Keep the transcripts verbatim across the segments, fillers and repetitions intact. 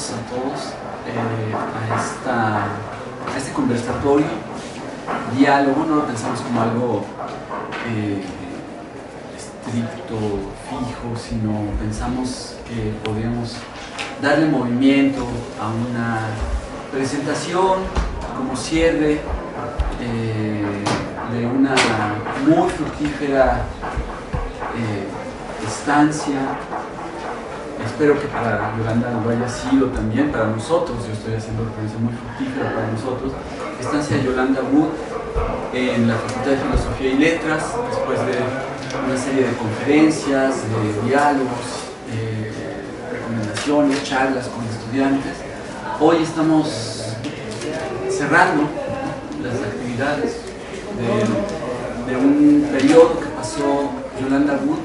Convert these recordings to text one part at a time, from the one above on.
bienvenidos a todos eh, a, esta, a este conversatorio, diálogo. No lo pensamos como algo eh, estricto, fijo, sino pensamos que podemos darle movimiento a una presentación como cierre eh, de una muy fructífera eh, estancia. Espero que para Yolanda lo haya sido también, para nosotros, yo estoy haciendo referencia muy fructífera para nosotros, estancia de Yolanda Wood en la Facultad de Filosofía y Letras, después de una serie de conferencias, de diálogos, eh, recomendaciones, charlas con estudiantes. Hoy estamos cerrando las actividades de, de un periodo que pasó Yolanda Wood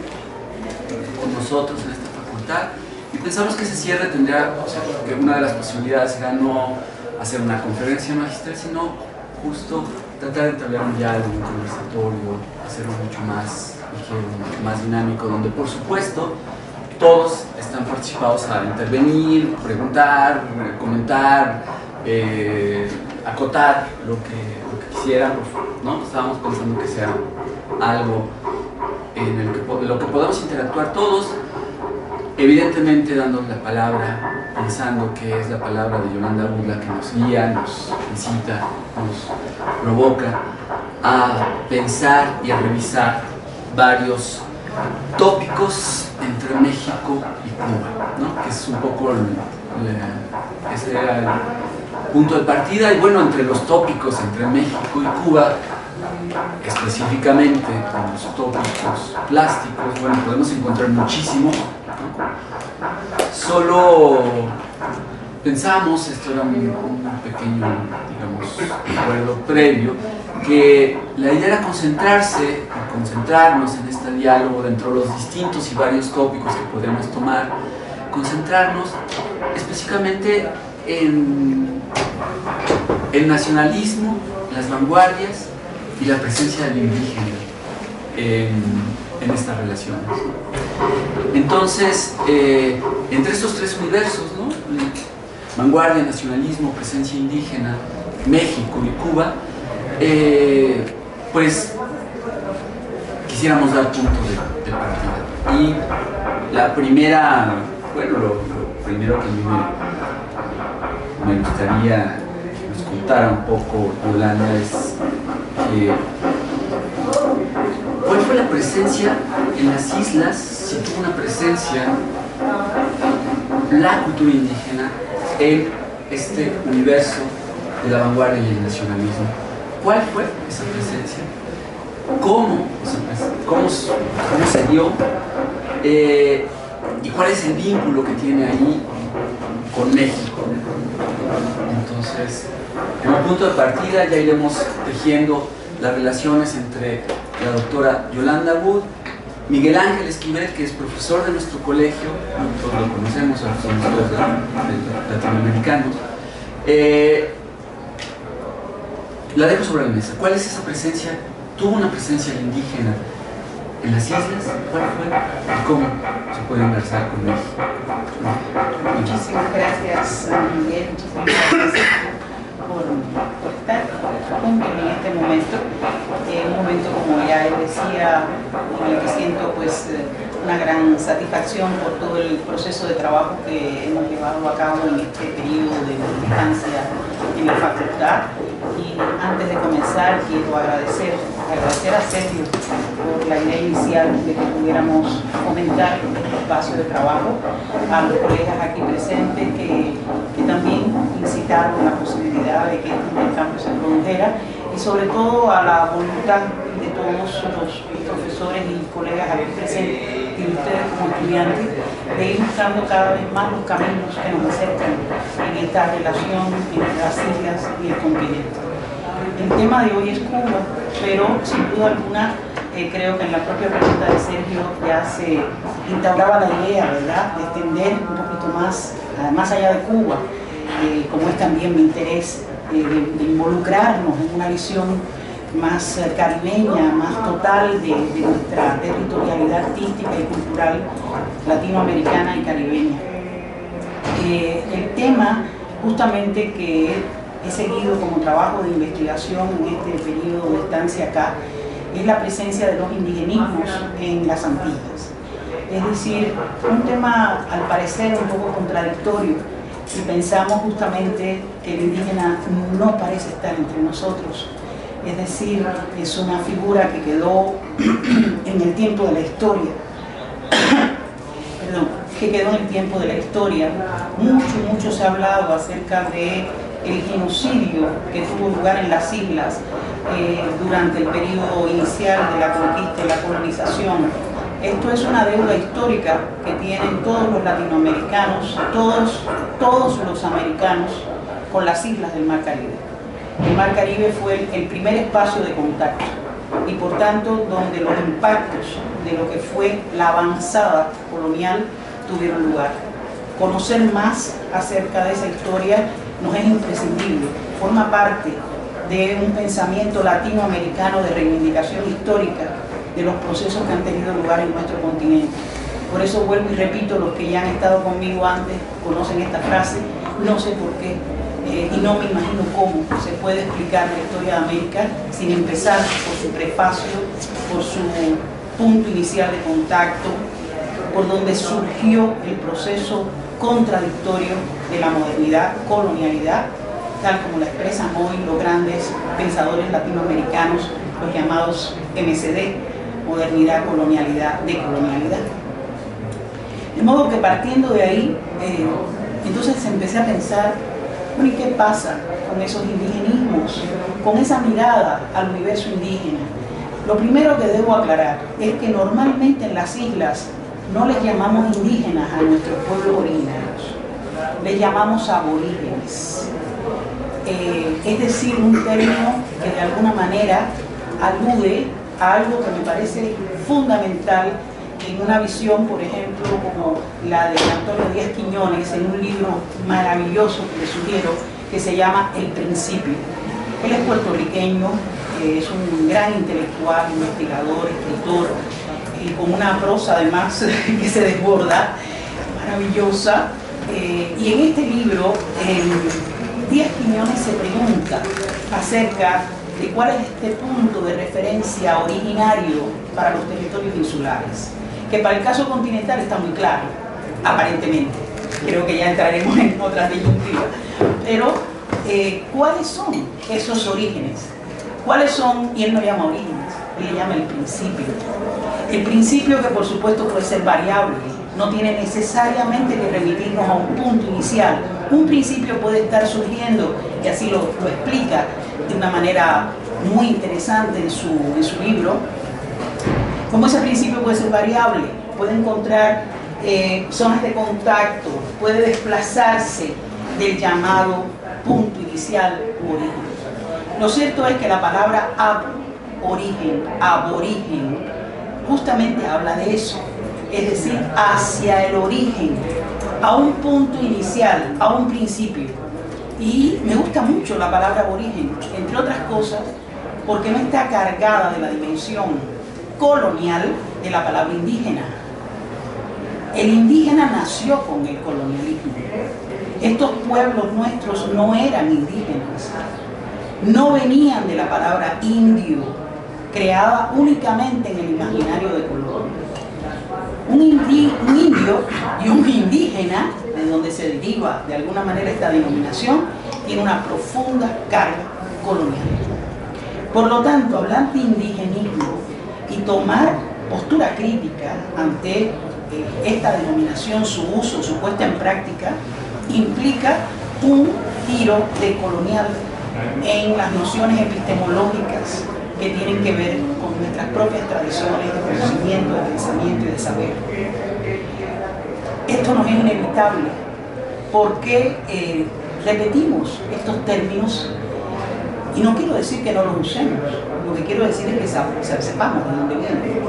con nosotros en esta facultad. Y pensamos que ese cierre tendría, o sea, que una de las posibilidades era no hacer una conferencia magistral, sino justo tratar de entablar un diálogo, un conversatorio, hacerlo mucho más ligero, mucho más dinámico, donde por supuesto todos están participados a intervenir, preguntar, comentar, eh, acotar lo que, lo que quisieran, ¿no? Estábamos pensando que sea algo en el que, lo que podamos interactuar todos. Evidentemente dando la palabra, pensando que es la palabra de Yolanda Wood la que nos guía, nos incita, nos provoca a pensar y a revisar varios tópicos entre México y Cuba, ¿no? Que es un poco el, el, ese era el punto de partida. Y bueno, entre los tópicos entre México y Cuba, específicamente con los tópicos plásticos, bueno, podemos encontrar muchísimo. Solo pensamos, esto era un, un pequeño, digamos, acuerdo previo, que la idea era concentrarse, concentrarnos en este diálogo dentro de los distintos y varios tópicos que podemos tomar, concentrarnos específicamente en el nacionalismo, las vanguardias y la presencia del indígena en, en estas relaciones. Entonces, eh, entre estos tres universos, ¿no? Vanguardia, nacionalismo, presencia indígena, México y Cuba, eh, pues quisiéramos dar punto de, de partida. Y la primera, bueno, lo, lo primero que a mí me, me gustaría que nos contara un poco Yolanda es que... ¿Cuál fue la presencia en las islas, si tuvo una presencia, la cultura indígena en este universo de la vanguardia y el nacionalismo? ¿Cuál fue esa presencia? ¿Cómo, cómo, cómo se dio? Eh, ¿Y cuál es el vínculo que tiene ahí con México? Entonces, en un punto de partida ya iremos tejiendo las relaciones entre la doctora Yolanda Wood, Miguel Ángel Esquivel, que es profesor de nuestro colegio, nosotros lo conocemos, somos todos latinoamericanos. Eh, la dejo sobre la mesa. ¿Cuál es esa presencia? ¿Tuvo una presencia indígena en las islas? ¿Cuál fue? ¿Y cómo se puede conversar con ellos? Muchísimas gracias, Miguel. Muchísimas gracias por... en este momento, en un momento como ya él decía, en el que siento pues una gran satisfacción por todo el proceso de trabajo que hemos llevado a cabo en este periodo de distancia en la facultad. Y antes de comenzar quiero agradecer, agradecer a Sergio por la idea inicial de que pudiéramos fomentar este espacio de trabajo, a los colegas aquí presentes que, que también incitaron la posibilidad de que este intercambio se produjera, y sobre todo a la voluntad de todos los profesores y colegas aquí presentes y ustedes como estudiantes de ir buscando cada vez más los caminos que nos acercan en esta relación entre las islas y el continente. El tema de hoy es Cuba, pero sin duda alguna eh, creo que en la propia pregunta de Sergio ya se instauraba la idea, ¿verdad?, de extender un poquito más, más allá de Cuba, eh, como es también mi interés eh, de, de involucrarnos en una visión más caribeña, más total de, de nuestra territorialidad artística y cultural latinoamericana y caribeña. eh, el tema justamente que he seguido como trabajo de investigación en este periodo de estancia acá es la presencia de los indigenismos en las Antillas. Es decir, un tema al parecer un poco contradictorio, y pensamos justamente que el indígena no parece estar entre nosotros. Es decir, es una figura que quedó en el tiempo de la historia, perdón, que quedó en el tiempo de la historia. Mucho, mucho se ha hablado acerca de el genocidio que tuvo lugar en las islas eh, durante el periodo inicial de la conquista y la colonización. Esto es una deuda histórica que tienen todos los latinoamericanos, todos, todos los americanos con las islas del Mar Caribe. El Mar Caribe fue el primer espacio de contacto y por tanto donde los impactos de lo que fue la avanzada colonial tuvieron lugar. Conocer más acerca de esa historia nos es imprescindible, forma parte de un pensamiento latinoamericano de reivindicación histórica de los procesos que han tenido lugar en nuestro continente. Por eso vuelvo y repito, los que ya han estado conmigo antes conocen esta frase, no sé por qué, eh, y no me imagino cómo se puede explicar la historia de América sin empezar por su prefacio, por su punto inicial de contacto, por donde surgió el proceso contradictorio de la modernidad, colonialidad, tal como la expresan hoy los grandes pensadores latinoamericanos, los llamados M C D, modernidad, colonialidad, decolonialidad. De modo que partiendo de ahí, eh, entonces empecé a pensar, bueno, ¿y qué pasa con esos indigenismos, con esa mirada al universo indígena? Lo primero que debo aclarar es que normalmente en las islas no les llamamos indígenas a nuestros pueblos originarios, les llamamos aborígenes. Eh, es decir, un término que de alguna manera alude a algo que me parece fundamental en una visión, por ejemplo, como la de Antonio Díaz Quiñones, en un libro maravilloso que le sugiero, que se llama El principio. Él es puertorriqueño, es un gran intelectual, investigador, escritor, y con una prosa además que se desborda, maravillosa. Y en este libro, Díaz Quiñones se pregunta acerca de cuál es este punto de referencia originario para los territorios insulares, que para el caso continental está muy claro, aparentemente, creo que ya entraremos en otras disyuntivas, pero eh, ¿cuáles son esos orígenes? ¿Cuáles son? Y él no llama orígenes, él le llama el principio. El principio que por supuesto puede ser variable, no tiene necesariamente que remitirnos a un punto inicial. Un principio puede estar surgiendo, y así lo, lo explica de una manera muy interesante en su, en su libro, como ese principio puede ser variable, puede encontrar eh, zonas de contacto, puede desplazarse del llamado punto inicial u origen. Lo cierto es que la palabra ab, origen, aborigen, justamente habla de eso, es decir, hacia el origen, a un punto inicial, a un principio. Y me gusta mucho la palabra aborigen, entre otras cosas, porque no está cargada de la dimensión colonial de la palabra indígena. El indígena nació con el colonialismo. Estos pueblos nuestros no eran indígenas, no venían de la palabra indio, creada únicamente en el imaginario de Colón. Un indio y un indígena, de donde se deriva de alguna manera esta denominación, tiene una profunda carga colonial. Por lo tanto, hablar de indigenismo y tomar postura crítica ante eh, esta denominación, su uso, su puesta en práctica, implica un giro decolonial en las nociones epistemológicas que tienen que ver con nuestras propias tradiciones de conocimiento, de pensamiento y de saber. Esto nos es inevitable porque eh, repetimos estos términos y no quiero decir que no los usemos, lo que quiero decir es que sepamos de dónde vienen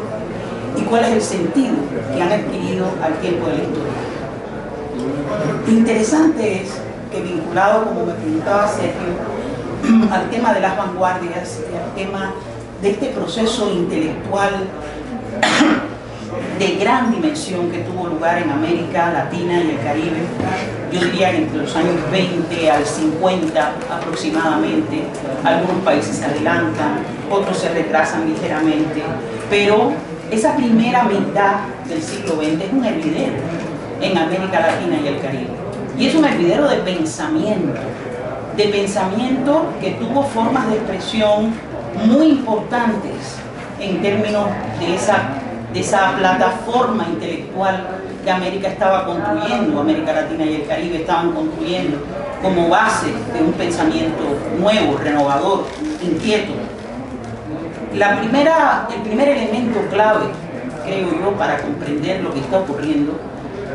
y cuál es el sentido que han adquirido al tiempo de la historia. Interesante es que vinculado, como me preguntaba Sergio, al tema de las vanguardias, al tema de este proceso intelectual de gran dimensión que tuvo lugar en América Latina y el Caribe yo diría que entre los años veinte al cincuenta aproximadamente, algunos países se adelantan, otros se retrasan ligeramente, pero esa primera mitad del siglo veinte es un hervidero en América Latina y el Caribe, y es un hervidero de pensamiento, de pensamiento que tuvo formas de expresión muy importantes en términos de esa, de esa plataforma intelectual que América estaba construyendo, América Latina y el Caribe estaban construyendo como base de un pensamiento nuevo, renovador, inquieto. La primera, el primer elemento clave, creo yo, para comprender lo que está ocurriendo,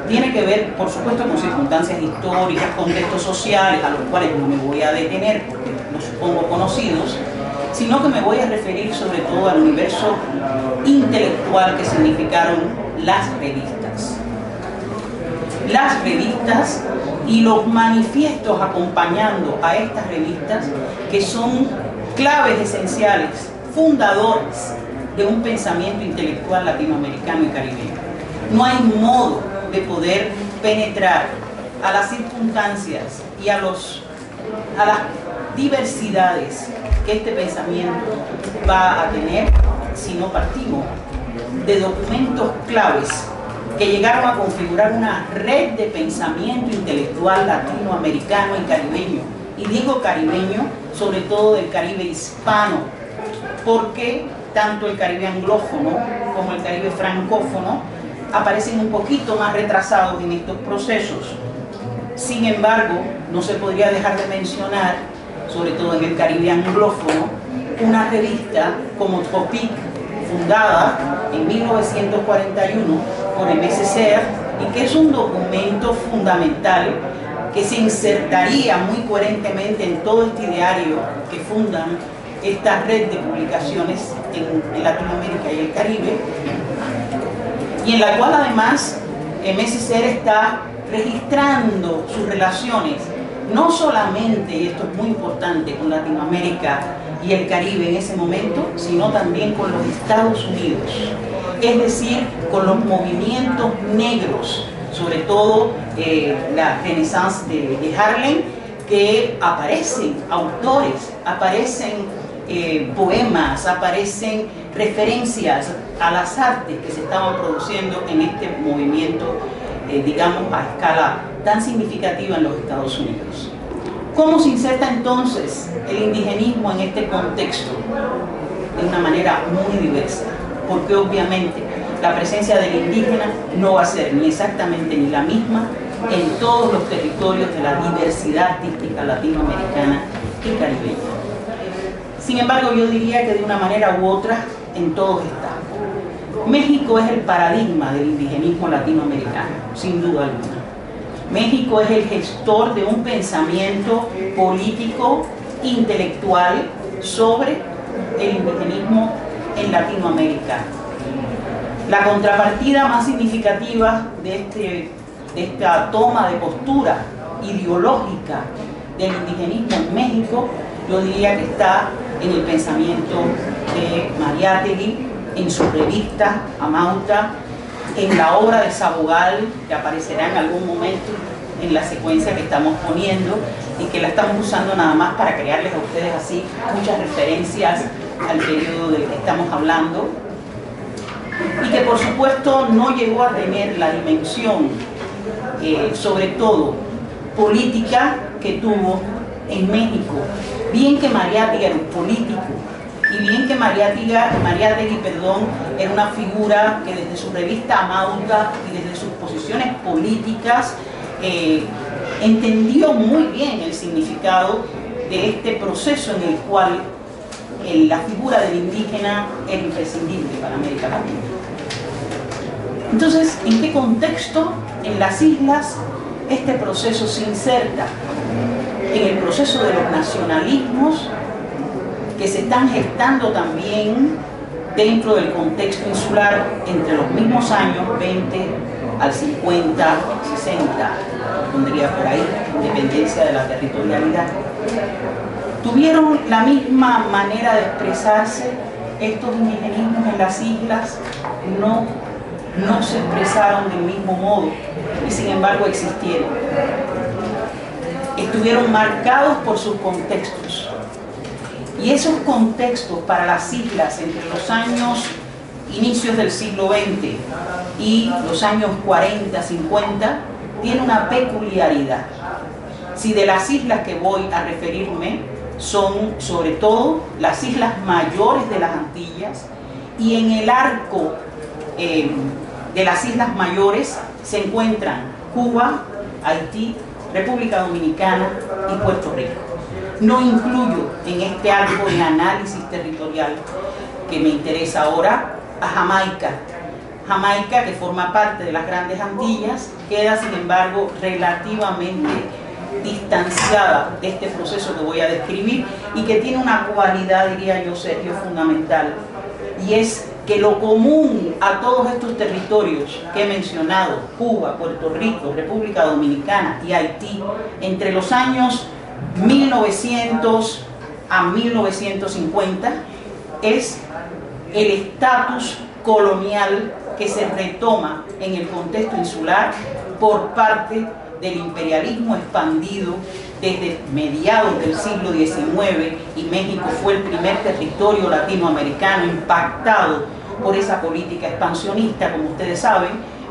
tiene que ver, por supuesto, con circunstancias históricas, contextos sociales, a los cuales no me voy a detener porque los supongo conocidos, sino que me voy a referir sobre todo al universo intelectual que significaron las revistas. Las revistas y los manifiestos acompañando a estas revistas, que son claves esenciales, fundadores de un pensamiento intelectual latinoamericano y caribeño. No hay modo de poder penetrar a las circunstancias y a, los, a las diversidades que este pensamiento va a tener si no partimos de documentos claves que llegaron a configurar una red de pensamiento intelectual latinoamericano y caribeño, y digo caribeño, sobre todo del Caribe hispano, porque tanto el Caribe anglófono como el Caribe francófono aparecen un poquito más retrasados en estos procesos. Sin embargo, no se podría dejar de mencionar, sobre todo en el Caribe anglófono, una revista como Tropic, fundada en mil novecientos cuarenta y uno por M S C R, y que es un documento fundamental que se insertaría muy coherentemente en todo este ideario que fundan esta red de publicaciones en Latinoamérica y el Caribe, y en la cual además M S C R está registrando sus relaciones, no solamente, y esto es muy importante, con Latinoamérica y el Caribe en ese momento, sino también con los Estados Unidos, es decir, con los movimientos negros, sobre todo eh, la Renaissance de, de Harlem, que aparecen autores, aparecen Eh, poemas, aparecen referencias a las artes que se estaban produciendo en este movimiento, eh, digamos, a escala tan significativa en los Estados Unidos. ¿Cómo se inserta entonces el indigenismo en este contexto? De una manera muy diversa, porque obviamente la presencia del indígena no va a ser ni exactamente ni la misma en todos los territorios de la diversidad artística latinoamericana y caribeña. Sin embargo, yo diría que de una manera u otra en todos está. México es el paradigma del indigenismo latinoamericano, sin duda alguna. México es el gestor de un pensamiento político, intelectual, sobre el indigenismo en Latinoamérica. La contrapartida más significativa de, este, de esta toma de postura ideológica del indigenismo en México, yo diría que está en el pensamiento de Mariátegui, en su revista Amauta, en la obra de Sabogal, que aparecerá en algún momento en la secuencia que estamos poniendo y que la estamos usando nada más para crearles a ustedes así muchas referencias al periodo del que estamos hablando, y que por supuesto no llegó a tener la dimensión eh, sobre todo política que tuvo en México. Bien que Mariátegui era un político, y bien que Mariátegui, Mariátegui perdón, era una figura que desde su revista Amauta y desde sus posiciones políticas eh, entendió muy bien el significado de este proceso en el cual eh, la figura del indígena era imprescindible para América Latina. Entonces, ¿en qué contexto en las islas este proceso se inserta? En el proceso de los nacionalismos que se están gestando también dentro del contexto insular entre los mismos años veinte al cincuenta, sesenta, pondría por ahí, independencia de la territorialidad. ¿Tuvieron la misma manera de expresarse estos indigenismos en las islas? No, no se expresaron del mismo modo y sin embargo existieron. estuvieron marcados por sus contextos. Y esos contextos para las islas entre los años inicios del siglo veinte y los años cuarenta, cincuenta, tiene una peculiaridad. Si de las islas que voy a referirme son sobre todo las islas mayores de las Antillas, y en el arco eh, de las islas mayores se encuentran Cuba, Haití, República Dominicana y Puerto Rico. No incluyo en este arco de análisis territorial que me interesa ahora a Jamaica. Jamaica, que forma parte de las Grandes Antillas, queda sin embargo relativamente distanciada de este proceso que voy a describir y que tiene una cualidad, diría yo, Sergio, fundamental, y es que lo común a todos estos territorios que he mencionado, Cuba, Puerto Rico, República Dominicana y Haití, entre los años mil novecientos a mil novecientos cincuenta, es el estatus colonial que se retoma en el contexto insular por parte del imperialismo expandido desde mediados del siglo diecinueve, y México fue el primer territorio latinoamericano impactado por esa política expansionista, como ustedes saben.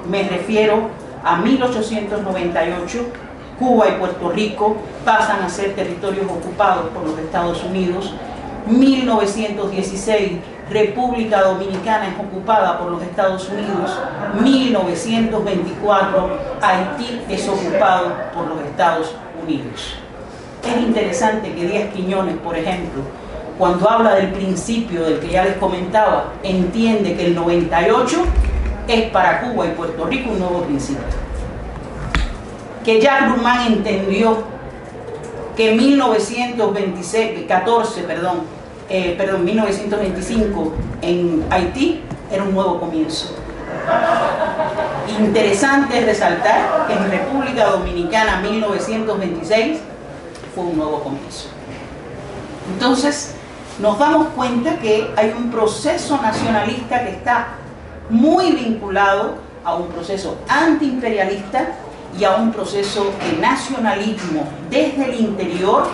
Me refiero a mil ochocientos noventa y ocho, Cuba y Puerto Rico pasan a ser territorios ocupados por los Estados Unidos. Mil novecientos dieciséis, República Dominicana es ocupada por los Estados Unidos. Mil novecientos veinticuatro, Haití es ocupado por los Estados Unidos. Es interesante que Díaz Quiñones, por ejemplo, cuando habla del principio del que ya les comentaba, entiende que el noventa y ocho es para Cuba y Puerto Rico un nuevo principio. Que Jacques Roumain entendió que mil novecientos veintiséis, catorce, perdón, Eh, perdón, mil novecientos veinticinco en Haití era un nuevo comienzo. Interesante es resaltar que en República Dominicana mil novecientos veintiséis fue un nuevo comienzo. Entonces nos damos cuenta que hay un proceso nacionalista que está muy vinculado a un proceso antiimperialista y a un proceso de nacionalismo desde el interior,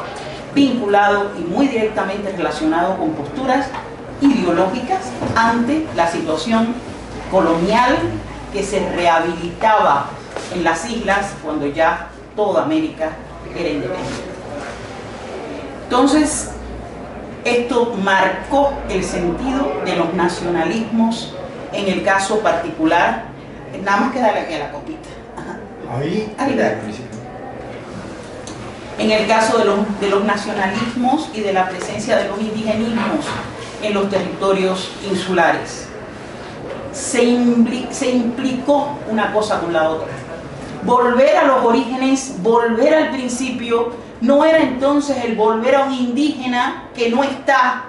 vinculado y muy directamente relacionado con posturas ideológicas ante la situación colonial que se rehabilitaba en las islas cuando ya toda América era independiente. Entonces, esto marcó el sentido de los nacionalismos en el caso particular. Nada más que darle aquí a la copita. Ajá. Ahí, ahí da. En el caso de los, de los nacionalismos y de la presencia de los indigenismos en los territorios insulares, se, impli- se implicó una cosa con la otra. Volver a los orígenes, volver al principio, no era entonces el volver a un indígena que no está,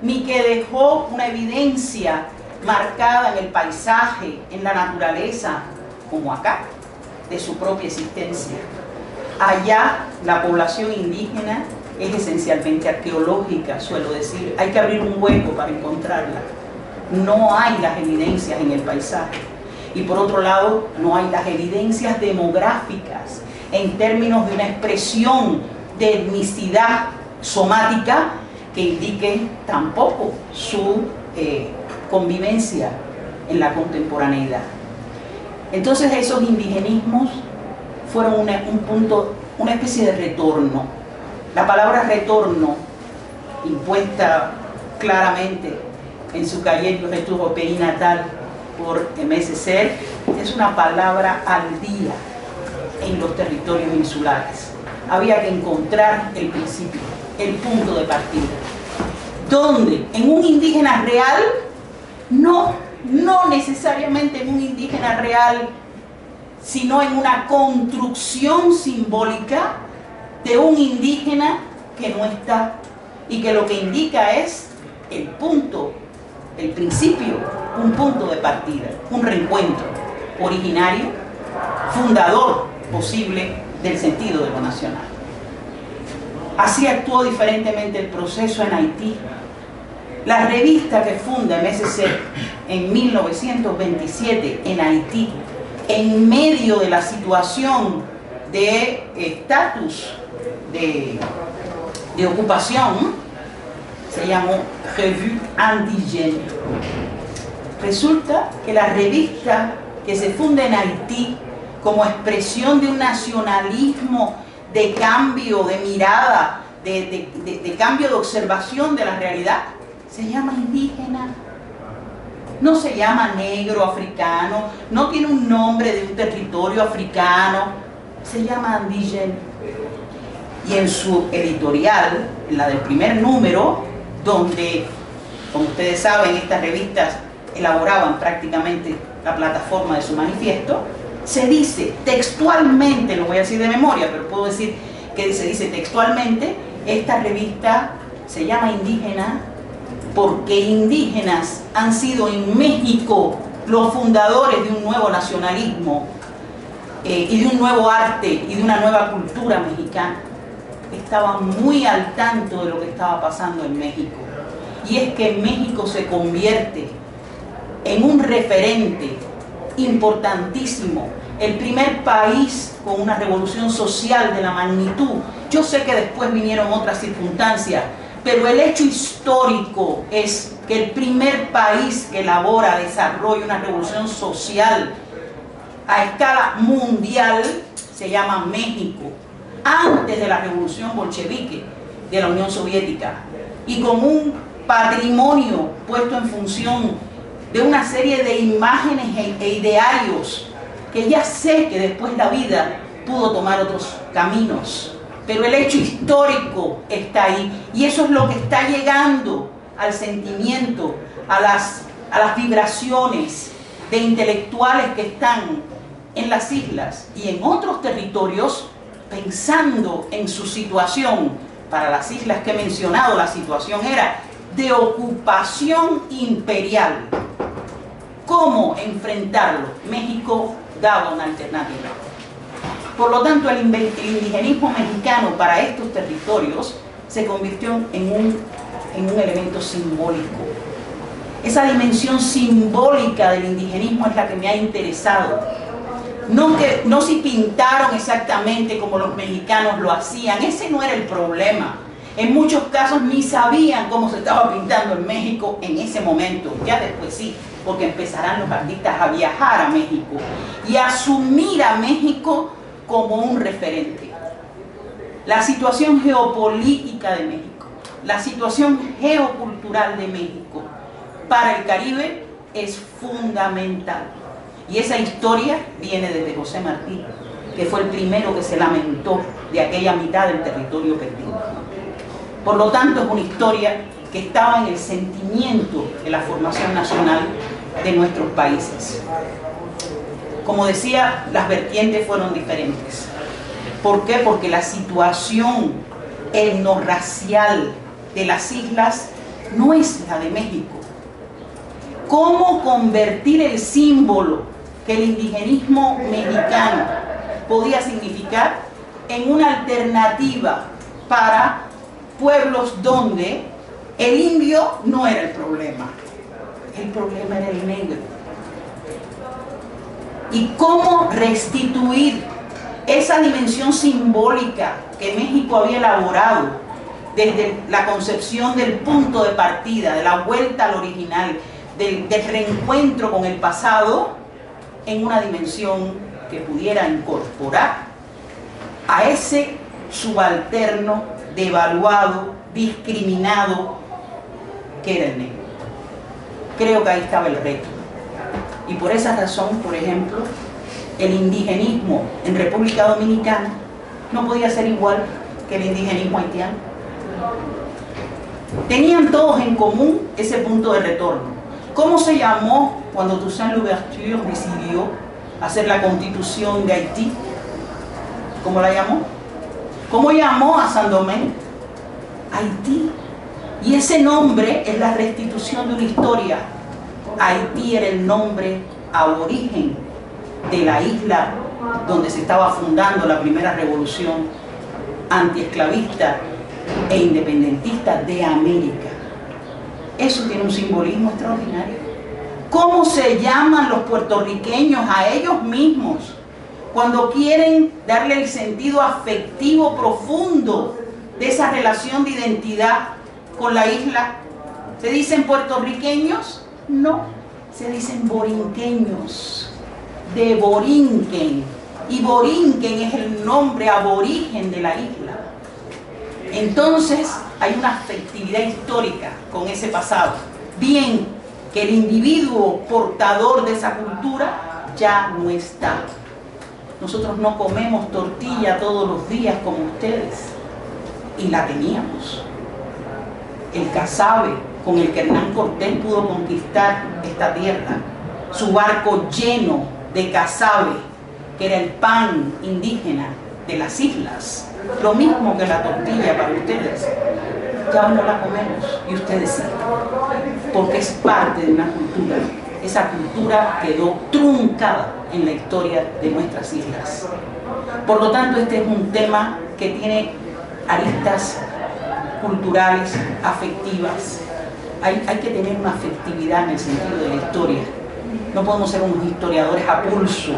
ni que dejó una evidencia marcada en el paisaje, en la naturaleza, como acá, de su propia existencia. Allá la población indígena es esencialmente arqueológica, suelo decir, hay que abrir un hueco para encontrarla. No hay las evidencias en el paisaje. Y por otro lado, no hay las evidencias demográficas en términos de una expresión de etnicidad somática que indique tampoco su eh, convivencia en la contemporaneidad. Entonces esos indigenismos fueron una, un punto, una especie de retorno. La palabra retorno, impuesta claramente en su cahier de su país natal por M S C, es una palabra al día en los territorios insulares. Había que encontrar el principio, el punto de partida. ¿Dónde? En un indígena real, no, no necesariamente en un indígena real, sino en una construcción simbólica de un indígena que no está y que lo que indica es el punto, el principio, un punto de partida, un reencuentro originario, fundador posible del sentido de lo nacional. Así actuó diferentemente el proceso en Haití. La revista que funda M S C en mil novecientos veintisiete en Haití, en medio de la situación de estatus de, de ocupación, se llamó Revue Indigène. Resulta que la revista que se funda en Haití como expresión de un nacionalismo de cambio, de mirada, de, de, de, de cambio de observación de la realidad, se llama indígena. No se llama negro, africano, no tiene un nombre de un territorio africano, se llama indígena. Y en su editorial, en la del primer número, donde, como ustedes saben, estas revistas elaboraban prácticamente la plataforma de su manifiesto, se dice textualmente, lo voy a decir de memoria, pero puedo decir que se dice textualmente, esta revista se llama Indígena porque indígenas han sido en México los fundadores de un nuevo nacionalismo eh, y de un nuevo arte y de una nueva cultura mexicana. Estaban muy al tanto de lo que estaba pasando en México. Y es que México se convierte en un referente importantísimo, el primer país con una revolución social de la magnitud. Yo sé que después vinieron otras circunstancias, pero el hecho histórico es que el primer país que elabora, desarrolla una revolución social a escala mundial se llama México, antes de la revolución bolchevique de la Unión Soviética, y con un patrimonio puesto en función de una serie de imágenes e idearios que ya sé que después la vida pudo tomar otros caminos, pero el hecho histórico está ahí, y eso es lo que está llegando al sentimiento, a las, a las vibraciones de intelectuales que están en las islas y en otros territorios pensando en su situación. Para las islas que he mencionado, la situación era de ocupación imperial. ¿Cómo enfrentarlo? México daba una alternativa. Por lo tanto, el indigenismo mexicano para estos territorios se convirtió en un, en un elemento simbólico. Esa dimensión simbólica del indigenismo es la que me ha interesado. No, que, no si pintaron exactamente como los mexicanos lo hacían, ese no era el problema. En muchos casos ni sabían cómo se estaba pintando en México en ese momento, ya después sí, porque empezarán los artistas a viajar a México y a asumir a México como un referente. La situación geopolítica de México, la situación geocultural de México para el Caribe es fundamental. Y esa historia viene desde José Martí, que fue el primero que se lamentó de aquella mitad del territorio perdido. Por lo tanto, es una historia que estaba en el sentimiento de la formación nacional de nuestros países. Como decía, las vertientes fueron diferentes. ¿Por qué? Porque la situación etnorracial de las islas no es la de México. ¿Cómo convertir el símbolo que el indigenismo mexicano podía significar en una alternativa para pueblos donde el indio no era el problema? El problema era el negro. ¿Y cómo restituir esa dimensión simbólica que México había elaborado desde la concepción del punto de partida, de la vuelta al original, del, del reencuentro con el pasado, en una dimensión que pudiera incorporar a ese subalterno devaluado, discriminado, que era el negro? Creo que ahí estaba el reto. Y por esa razón, por ejemplo, el indigenismo en República Dominicana no podía ser igual que el indigenismo haitiano. Tenían todos en común ese punto de retorno. ¿Cómo se llamó cuando Toussaint Louverture decidió hacer la constitución de Haití? ¿Cómo la llamó? ¿Cómo llamó a Saint-Domingue? Haití. Y ese nombre es la restitución de una historia. Haití era el nombre aborigen de la isla donde se estaba fundando la primera revolución antiesclavista e independentista de América. Eso tiene un simbolismo extraordinario. ¿Cómo se llaman los puertorriqueños a ellos mismos cuando quieren darle el sentido afectivo profundo de esa relación de identidad con la isla, ¿se dicen puertorriqueños? No, se dicen borinqueños, de Borinquen, y Borinquen es el nombre aborigen de la isla. Entonces hay una afectividad histórica con ese pasado, bien que el individuo portador de esa cultura ya no está. Nosotros no comemos tortilla todos los días como ustedes, y la teníamos. El cazabe con el que Hernán Cortés pudo conquistar esta tierra, su barco lleno de cazabe, que era el pan indígena de las islas, lo mismo que la tortilla para ustedes, ya no la comemos y ustedes sí, porque es parte de una cultura. Esa cultura quedó truncada en la historia de nuestras islas. Por lo tanto, este es un tema que tiene aristas culturales, afectivas. Hay, hay que tener una afectividad en el sentido de la historia. No podemos ser unos historiadores a pulso,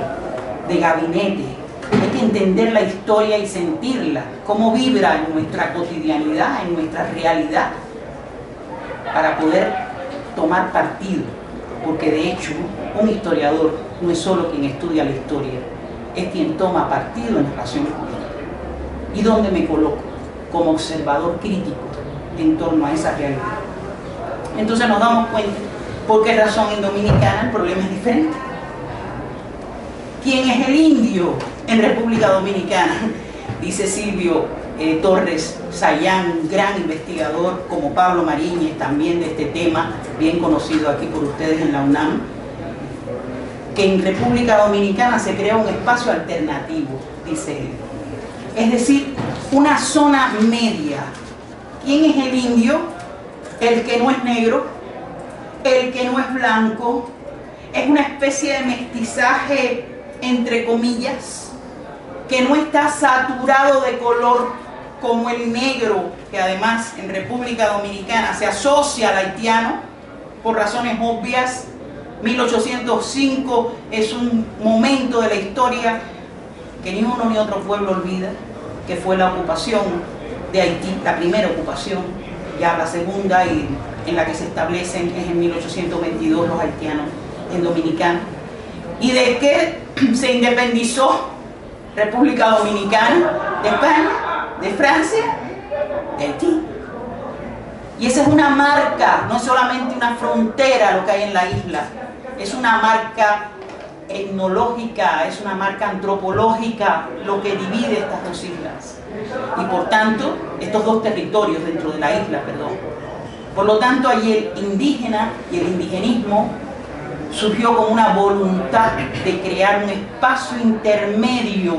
de gabinete. Hay que entender la historia y sentirla, cómo vibra en nuestra cotidianidad, en nuestra realidad, para poder tomar partido. Porque de hecho, un historiador no es solo quien estudia la historia, es quien toma partido en relación con ella. ¿Y dónde me coloco? Como observador crítico en torno a esa realidad. Entonces nos damos cuenta por qué razón en Dominicana el problema es diferente. ¿Quién es el indio en República Dominicana? Dice Silvio eh, Torres Sayán, un gran investigador como Pablo Mariñez, también de este tema, bien conocido aquí por ustedes en la UNAM, que en República Dominicana se crea un espacio alternativo, dice él. Es decir, una zona media. ¿Quién es el indio? El que no es negro, el que no es blanco, es una especie de mestizaje, entre comillas, que no está saturado de color como el negro, que además en República Dominicana se asocia al haitiano por razones obvias. mil ochocientos cinco es un momento de la historia que ni uno ni otro pueblo olvida, que fue la ocupación de Haití, la primera ocupación, ya la segunda y en la que se establecen es en mil ochocientos veintidós los haitianos en Dominicana. ¿Y de qué se independizó República Dominicana? De España, de Francia, de Haití. Y esa es una marca, no es solamente una frontera lo que hay en la isla, es una marca etnológica, es una marca antropológica lo que divide estas dos islas. Y por tanto, estos dos territorios dentro de la isla, perdón. Por lo tanto, ahí el indígena y el indigenismo surgió con una voluntad de crear un espacio intermedio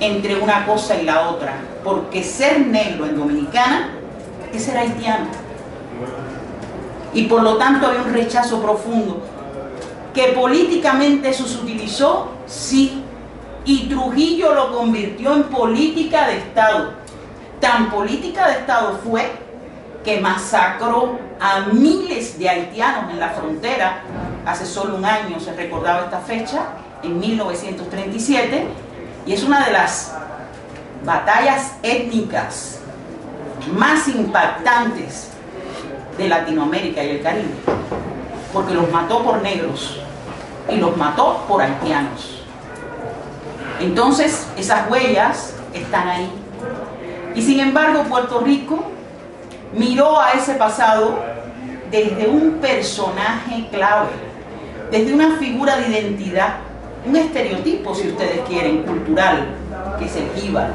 entre una cosa y la otra, porque ser negro en Dominicana es ser haitiano. Y por lo tanto había un rechazo profundo, que políticamente eso se utilizó, sí, y Trujillo lo convirtió en política de Estado. Tan política de Estado fue que masacró a miles de haitianos en la frontera. Hace solo un año se recordaba esta fecha, en mil novecientos treinta y siete, y es una de las batallas étnicas más impactantes de Latinoamérica y el Caribe, porque los mató por negros y los mató por haitianos. Entonces, esas huellas están ahí. Y sin embargo, Puerto Rico miró a ese pasado desde un personaje clave, desde una figura de identidad, un estereotipo, si ustedes quieren, cultural, que es el jíbaro.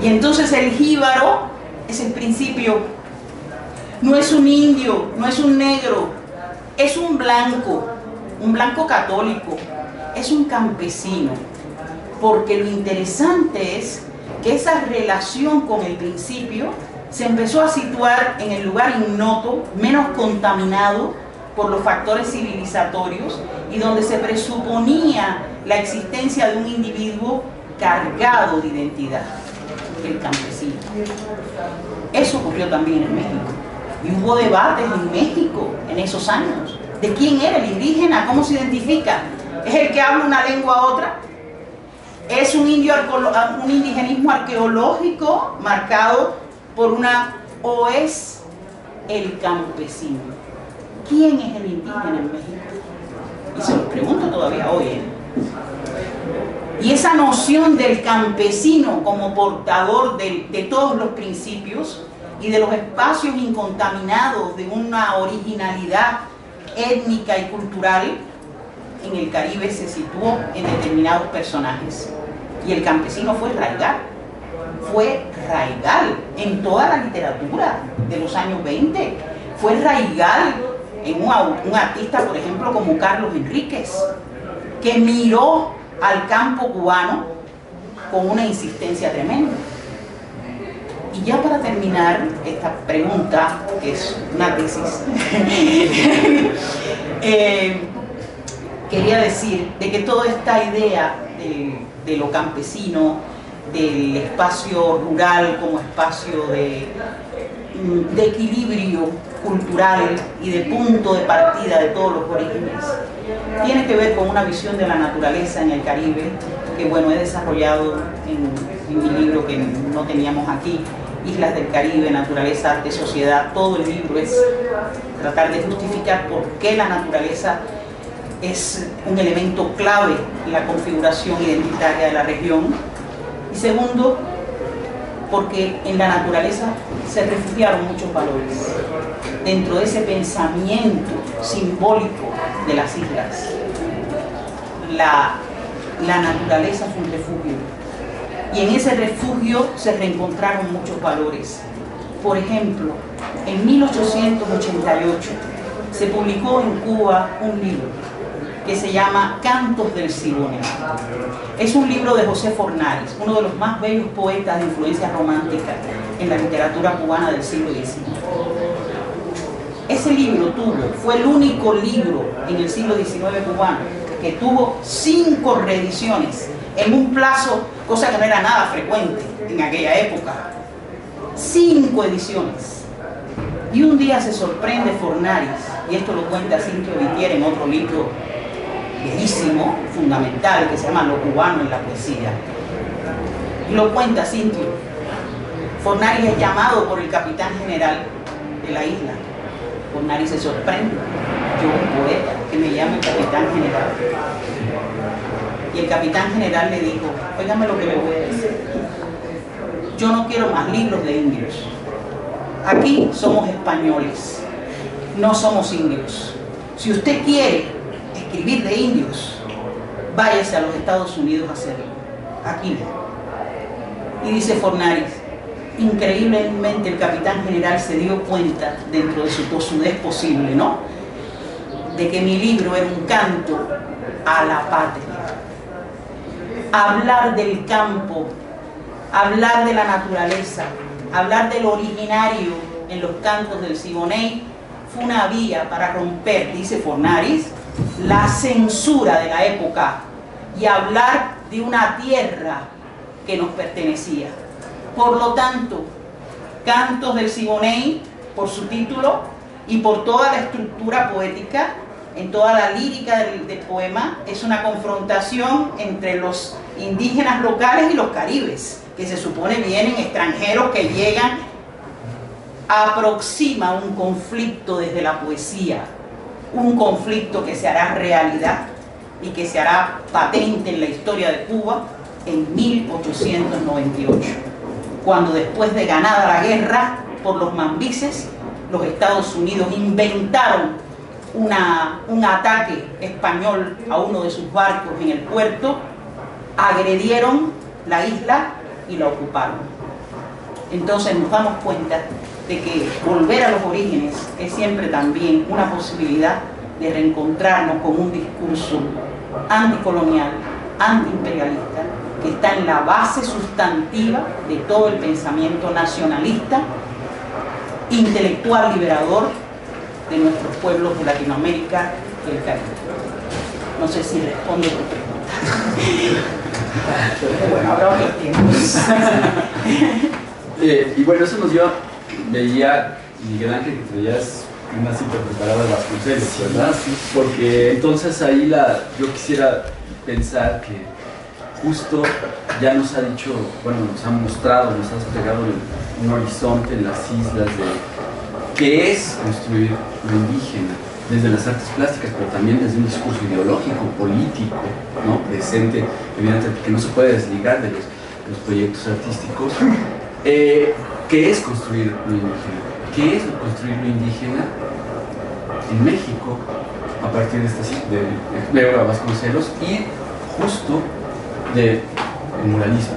Y entonces el jíbaro es el principio. No es un indio, no es un negro, es un blanco, un blanco católico, es un campesino. Porque lo interesante es que esa relación con el principio se empezó a situar en el lugar ignoto, menos contaminado por los factores civilizatorios y donde se presuponía la existencia de un individuo cargado de identidad, el campesino. Eso ocurrió también en México. Y hubo debates en México en esos años. ¿De quién era el indígena? ¿Cómo se identifica? es el que habla una lengua a otra. Es un, indio, un indigenismo arqueológico marcado por una... o es el campesino. ¿Quién es el indígena en México? Y se lo pregunto todavía hoy, ¿eh? Y esa noción del campesino como portador de, de todos los principios y de los espacios incontaminados de una originalidad étnica y cultural en el Caribe se situó en determinados personajes. Y el campesino fue Raigal, fue Raigal en toda la literatura de los años veinte, fue Raigal en un, un artista, por ejemplo, como Carlos Enríquez, que miró al campo cubano con una insistencia tremenda. Y ya para terminar esta pregunta, que es una tesis, eh, quería decir de que toda esta idea de, de lo campesino, del espacio rural como espacio de, de equilibrio cultural y de punto de partida de todos los orígenes, tiene que ver con una visión de la naturaleza en el Caribe que, bueno, he desarrollado en, en mi libro que no teníamos aquí, Islas del Caribe, Naturaleza, Arte, Sociedad. Todo el libro es tratar de justificar por qué la naturaleza es un elemento clave en la configuración identitaria de la región. Y segundo, porque en la naturaleza se refugiaron muchos valores dentro de ese pensamiento simbólico de las islas. La, la naturaleza fue un refugio. Y en ese refugio se reencontraron muchos valores. Por ejemplo, en mil ochocientos ochenta y ocho se publicó en Cuba un libro que se llama Cantos del Siboney. Es un libro de José Fornaris, uno de los más bellos poetas de influencia romántica en la literatura cubana del siglo diecinueve. Ese libro tuvo, fue el único libro en el siglo diecinueve cubano que tuvo cinco reediciones en un plazo, cosa que no era nada frecuente en aquella época. Cinco ediciones. Y un día se sorprende Fornaris, y esto lo cuenta Cintio Vitier en otro libro bellísimo, fundamental, que se llama Lo cubano en la poesía. Y lo cuenta Cintio. Fornaris es llamado por el capitán general de la isla. Fornaris se sorprende. Yo, un poeta, que me llama el capitán general. Y el capitán general le dijo, óigame lo que le voy a decir. Yo no quiero más libros de indios. Aquí somos españoles, no somos indios. Si usted quiere escribir de indios, váyase a los Estados Unidos a hacerlo. Aquí no. Y dice Fornaris, increíblemente el capitán general se dio cuenta, dentro de su tosudez posible, ¿no?, de que mi libro era un canto a la patria. Hablar del campo, hablar de la naturaleza, hablar del originario en los Cantos del Siboney fue una vía para romper, dice Fornaris, la censura de la época y hablar de una tierra que nos pertenecía. Por lo tanto, Cantos del Siboney, por su título y por toda la estructura poética, en toda la lírica del, del poema, es una confrontación entre los indígenas locales y los caribes, que se supone vienen extranjeros que llegan. Aproxima un conflicto desde la poesía, un conflicto que se hará realidad y que se hará patente en la historia de Cuba en mil ochocientos noventa y ocho, cuando, después de ganada la guerra por los mambises, los Estados Unidos inventaron una, un ataque español a uno de sus barcos en el puerto, agredieron la isla y la ocuparon. Entonces nos damos cuenta de que volver a los orígenes es siempre también una posibilidad de reencontrarnos con un discurso anticolonial, antiimperialista, que está en la base sustantiva de todo el pensamiento nacionalista, intelectual liberador de nuestros pueblos de Latinoamérica y el Caribe. No sé si respondo tu pregunta. Bueno, habrá otros tiempos. eh, y bueno, eso nos dio... Veía, Miguel Ángel, que traías y más interpretará de Vasconcelos, sí, ¿verdad? Sí, sí. Porque entonces ahí la, yo quisiera pensar que justo ya nos ha dicho, bueno, nos ha mostrado, nos has pegado un horizonte en las islas de qué es construir lo indígena, desde las artes plásticas, pero también desde un discurso ideológico, político, ¿no? Presente, evidentemente, que no se puede desligar de los, de los proyectos artísticos. Eh, ¿Qué es construir lo indígena? ¿Qué es construir lo indígena en México a partir de esta cita de Yolanda Vasconcelos y justo del muralismo?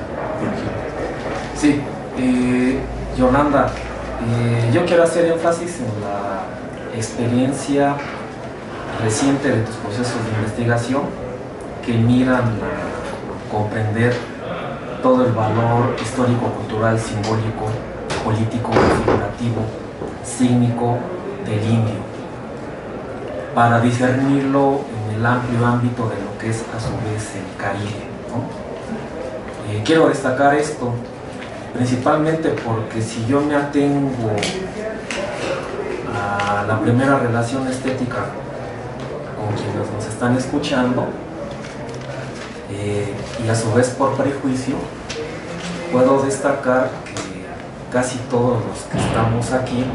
Sí, eh, Yolanda, eh, yo quiero hacer énfasis en la experiencia reciente de tus procesos de investigación que miran a comprender todo el valor histórico, cultural, simbólico, político, figurativo, cínico del indio, para discernirlo en el amplio ámbito de lo que es a su vez el Caribe, ¿no? Eh, quiero destacar esto principalmente porque si yo me atengo a la primera relación estética con quienes nos están escuchando, eh, y a su vez por prejuicio, puedo destacar que casi todos los que estamos aquí eh,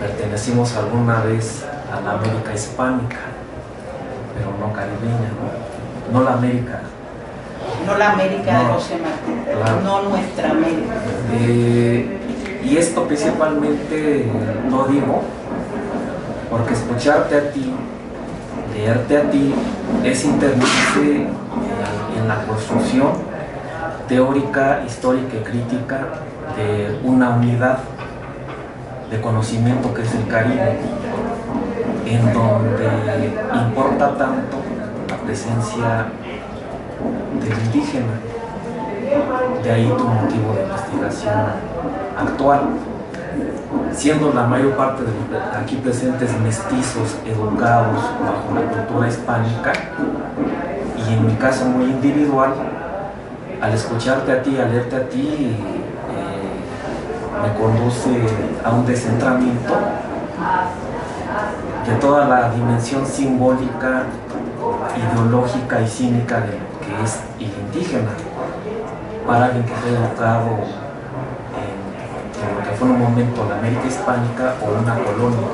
pertenecimos alguna vez a la América hispánica, pero no caribeña, no, no la América. No la América no, de José Martí, claro. No nuestra América. Eh, y esto principalmente lo digo porque escucharte a ti, leerte a ti, es intervenirse en la construcción teórica, histórica y crítica de una unidad de conocimiento que es el Caribe, en donde importa tanto la presencia del indígena. De ahí tu motivo de investigación actual, siendo la mayor parte de los aquí presentes mestizos educados bajo la cultura hispánica, y en mi caso muy individual, al escucharte a ti, al leerte a ti, eh, me conduce a un descentramiento de toda la dimensión simbólica, ideológica y cínica de lo que es el indígena. Para alguien que fue educado en, en lo que fue en un momento la América hispánica o una colonia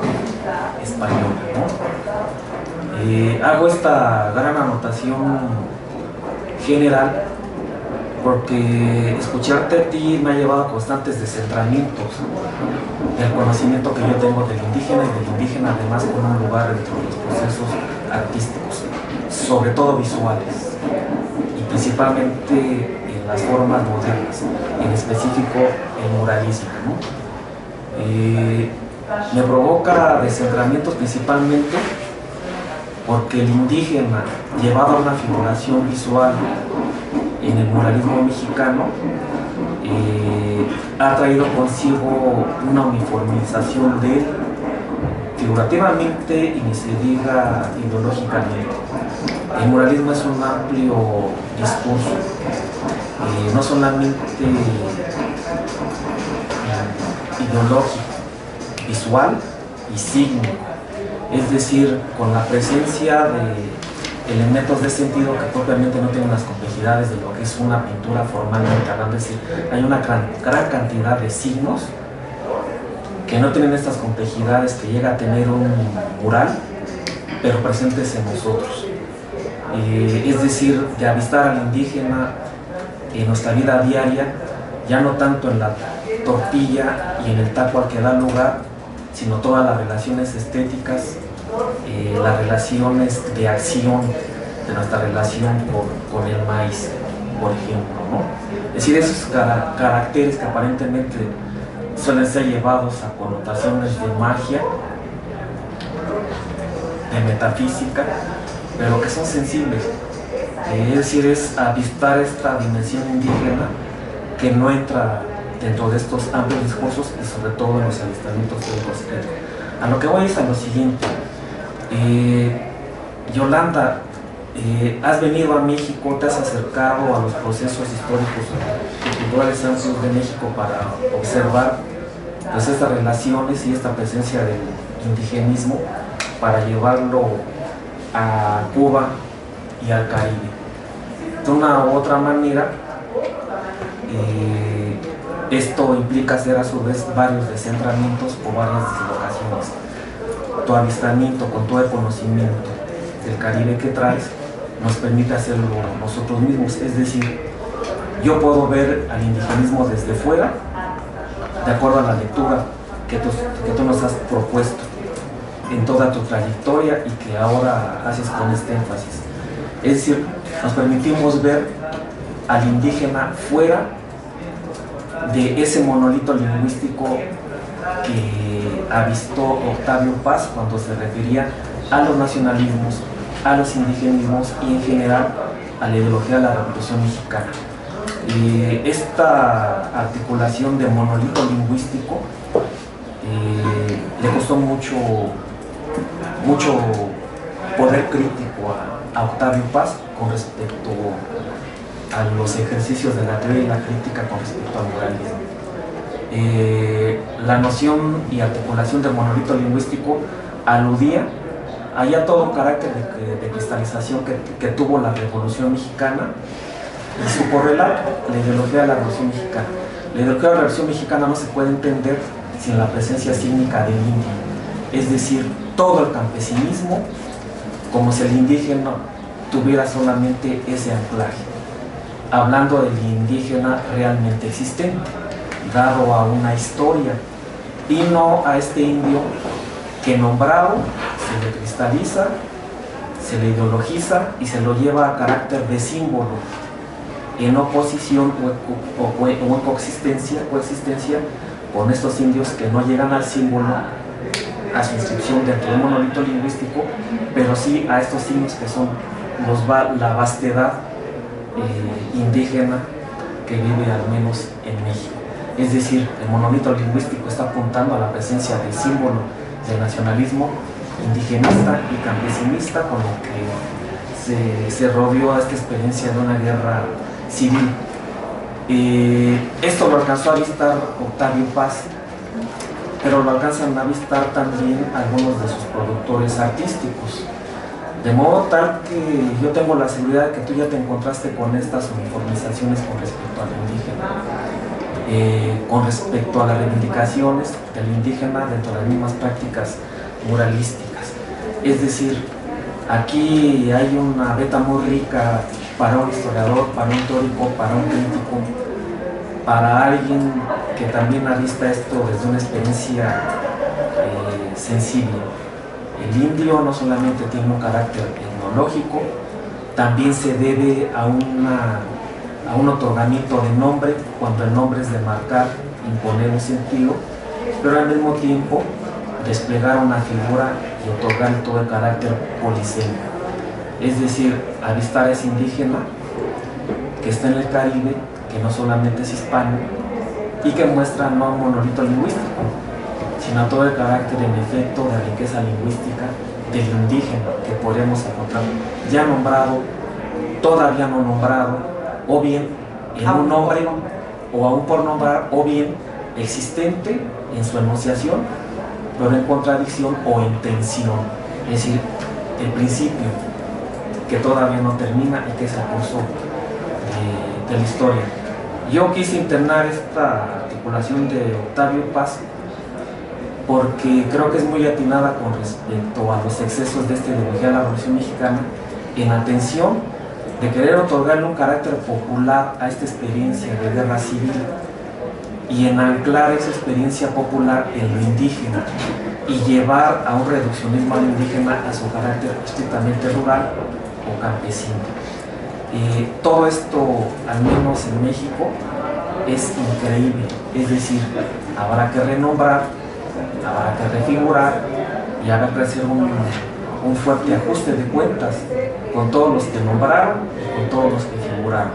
española, ¿no? Eh, hago esta gran anotación general porque escucharte a ti me ha llevado a constantes descentramientos del conocimiento que yo tengo del indígena, y del indígena además con un lugar dentro de los procesos artísticos, sobre todo visuales, y principalmente en las formas modernas, en específico el muralismo, ¿no? Eh, me provoca descentramientos principalmente porque el indígena, llevado a una figuración visual, en el muralismo mexicano eh, ha traído consigo una uniformización de él, figurativamente y ni se diga ideológicamente. El muralismo es un amplio discurso, eh, no solamente eh, ideológico, visual y sígnico, es decir, con la presencia de elementos de sentido que propiamente no tienen las complejidades de lo que es una pintura formalmente hablando, es decir, hay una gran, gran cantidad de signos que no tienen estas complejidades que llega a tener un mural, pero presentes en nosotros. Eh, es decir, de avistar al indígena en nuestra vida diaria, ya no tanto en la tortilla y en el taco al que da lugar, sino todas las relaciones estéticas, Eh, las relaciones de acción de nuestra relación con, con el maíz, por ejemplo, ¿no? Es decir, esos cara caracteres que aparentemente suelen ser llevados a connotaciones de magia, de metafísica, pero que son sensibles, eh, es decir, es avistar esta dimensión indígena que no entra dentro de estos amplios discursos y sobre todo en los avistamientos teóricos. A lo que voy es a lo siguiente. Eh, Yolanda, eh, has venido a México, te has acercado a los procesos históricos y culturales amplios de México para observar pues estas relaciones y esta presencia del indigenismo para llevarlo a Cuba y al Caribe. De una u otra manera, eh, esto implica hacer a su vez varios descentramientos o varias dislocaciones. Tu avistamiento con todo el conocimiento del Caribe que traes nos permite hacerlo nosotros mismos, es decir, yo puedo ver al indigenismo desde fuera, de acuerdo a la lectura que tú, que tú nos has propuesto en toda tu trayectoria y que ahora haces con este énfasis. Es decir, nos permitimos ver al indígena fuera de ese monolito lingüístico que avistó Octavio Paz cuando se refería a los nacionalismos, a los indigenismos y en general a la ideología de la Revolución Mexicana. Eh, esta articulación de monolito lingüístico eh, le costó mucho, mucho poder crítico a, a Octavio Paz con respecto a los ejercicios de la teoría y la crítica con respecto al muralismo. Eh, la noción y articulación del monolito lingüístico aludía allá todo carácter de, de cristalización que, que tuvo la Revolución Mexicana y su correlato, la ideología de la Revolución Mexicana. La ideología de la Revolución Mexicana no se puede entender sin la presencia cínica del indio, es decir, todo el campesinismo, como si el indígena tuviera solamente ese anclaje, hablando del indígena realmente existente, dado a una historia, y no a este indio que nombrado se le cristaliza, se le ideologiza y se lo lleva a carácter de símbolo, en oposición o, o, o, o coexistencia, coexistencia con estos indios que no llegan al símbolo, a su inscripción dentro del monolito lingüístico, pero sí a estos signos que son los va, la vastedad eh, indígena que vive al menos en México. Es decir, el monolito lingüístico está apuntando a la presencia del símbolo del nacionalismo indigenista y campesinista con lo que se, se rodeó a esta experiencia de una guerra civil. Eh, esto lo alcanzó a avistar Octavio Paz, pero lo alcanzan a avistar también algunos de sus productores artísticos. De modo tal que yo tengo la seguridad de que tú ya te encontraste con estas uniformizaciones con respecto al indígena, eh, con respecto a las reivindicaciones del indígena dentro de las mismas prácticas muralísticas. Es decir, aquí hay una beta muy rica para un historiador, para un teórico, para un crítico, para alguien que también avista esto desde una experiencia eh, sensible. El indio no solamente tiene un carácter etnológico, también se debe a, una, a un otorgamiento de nombre, cuando el nombre es de marcar, imponer un sentido, pero al mismo tiempo desplegar una figura y otorgar todo el carácter polisémico. Es decir, avistar a ese indígena que está en el Caribe, que no solamente es hispano y que muestra no un monolito lingüístico, sino todo el carácter en efecto de la riqueza lingüística del indígena que podemos encontrar ya nombrado, todavía no nombrado, o bien en un nombre o aún por nombrar, o bien existente en su enunciación, pero en contradicción o en tensión. Es decir, el principio que todavía no termina y que es el curso de, de la historia. Yo quise internar esta articulación de Octavio Paz porque creo que es muy atinada con respecto a los excesos de esta ideología de la Revolución Mexicana, en atención de querer otorgarle un carácter popular a esta experiencia de guerra civil y en anclar esa experiencia popular en lo indígena y llevar a un reduccionismo al indígena a su carácter estrictamente rural o campesino. Eh, todo esto, al menos en México, es increíble, es decir, habrá que renombrar, habrá que refigurar y habrá que hacer un, un fuerte ajuste de cuentas con todos los que nombraron y con todos los que figuraron.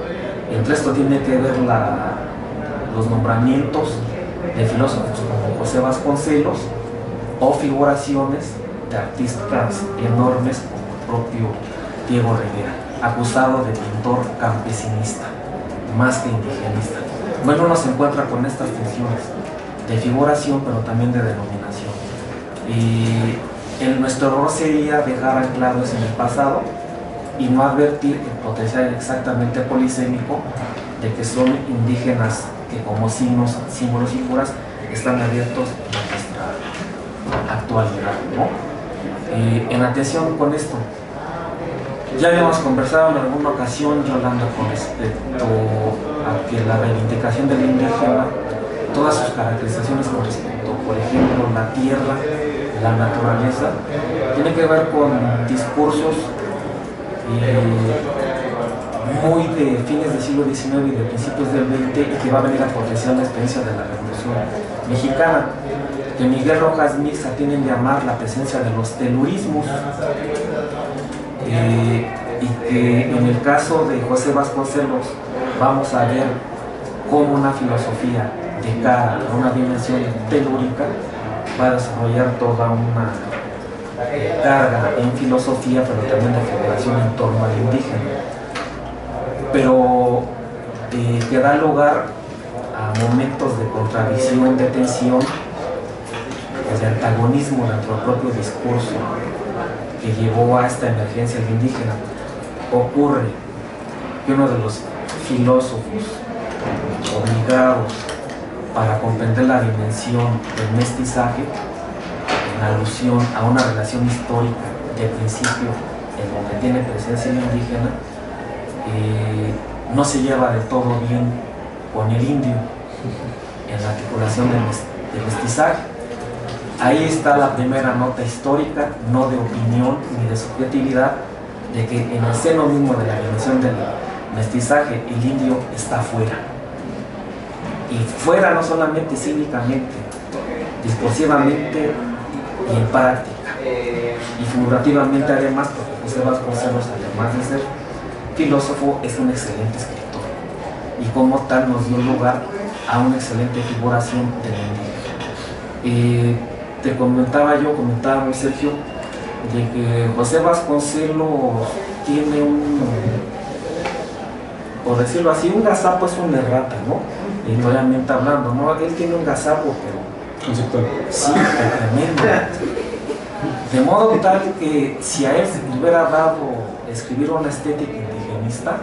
Entre esto tiene que ver la, los nombramientos de filósofos como José Vasconcelos o figuraciones de artistas enormes como el propio Diego Rivera, acusado de pintor campesinista, más que indigenista. Bueno, uno se encuentra con estas tensiones. de figuración, pero también de denominación. Y el, nuestro error sería dejar anclados en el pasado y no advertir el potencial exactamente polisémico de que son indígenas que como signos, símbolos y figuras están abiertos en nuestra actualidad, ¿no? Eh, en atención con esto, ya habíamos conversado en alguna ocasión, Yolanda, con respecto a que la reivindicación del indígena, todas sus caracterizaciones con respecto, por ejemplo, la tierra, la naturaleza, tiene que ver con discursos eh, muy de fines del siglo diecinueve y de principios del veinte, y que va a venir a potenciar la experiencia de la Revolución Mexicana, que Miguel Rojas Mirza tiene que llamar la presencia de los telurismos. Eh, y que en el caso de José Vasconcelos vamos a ver cómo una filosofía de cara a una dimensión telúrica va a desarrollar toda una carga en filosofía, pero también de generación en torno al indígena, pero eh, que da lugar a momentos de contradicción, de tensión, de antagonismo en nuestro propio discurso que llevó a esta emergencia del indígena. Ocurre que uno de los filósofos obligados para comprender la dimensión del mestizaje, en alusión a una relación histórica de principio en donde tiene presencia el indígena, eh, no se lleva de todo bien con el indio en la articulación del, mes, del mestizaje. Ahí está la primera nota histórica, no de opinión ni de subjetividad, de que en el seno mismo de la dimensión del mestizaje, el indio está fuera. Y fuera no solamente cívicamente, discursivamente y en práctica. Y figurativamente además, porque José Vasconcelos, además de ser filósofo, es un excelente escritor. Y como tal nos dio lugar a una excelente figuración del indio. Eh, Te comentaba yo, comentaba Sergio, de que José Vasconcelos tiene un, por decirlo así, un gazapo es una errata, ¿no? Historialmente hablando, ¿no? Él tiene un gazapo, pero... conceptual. Sí, tremendo. De modo tal que si a él se le hubiera dado escribir una estética indigenista,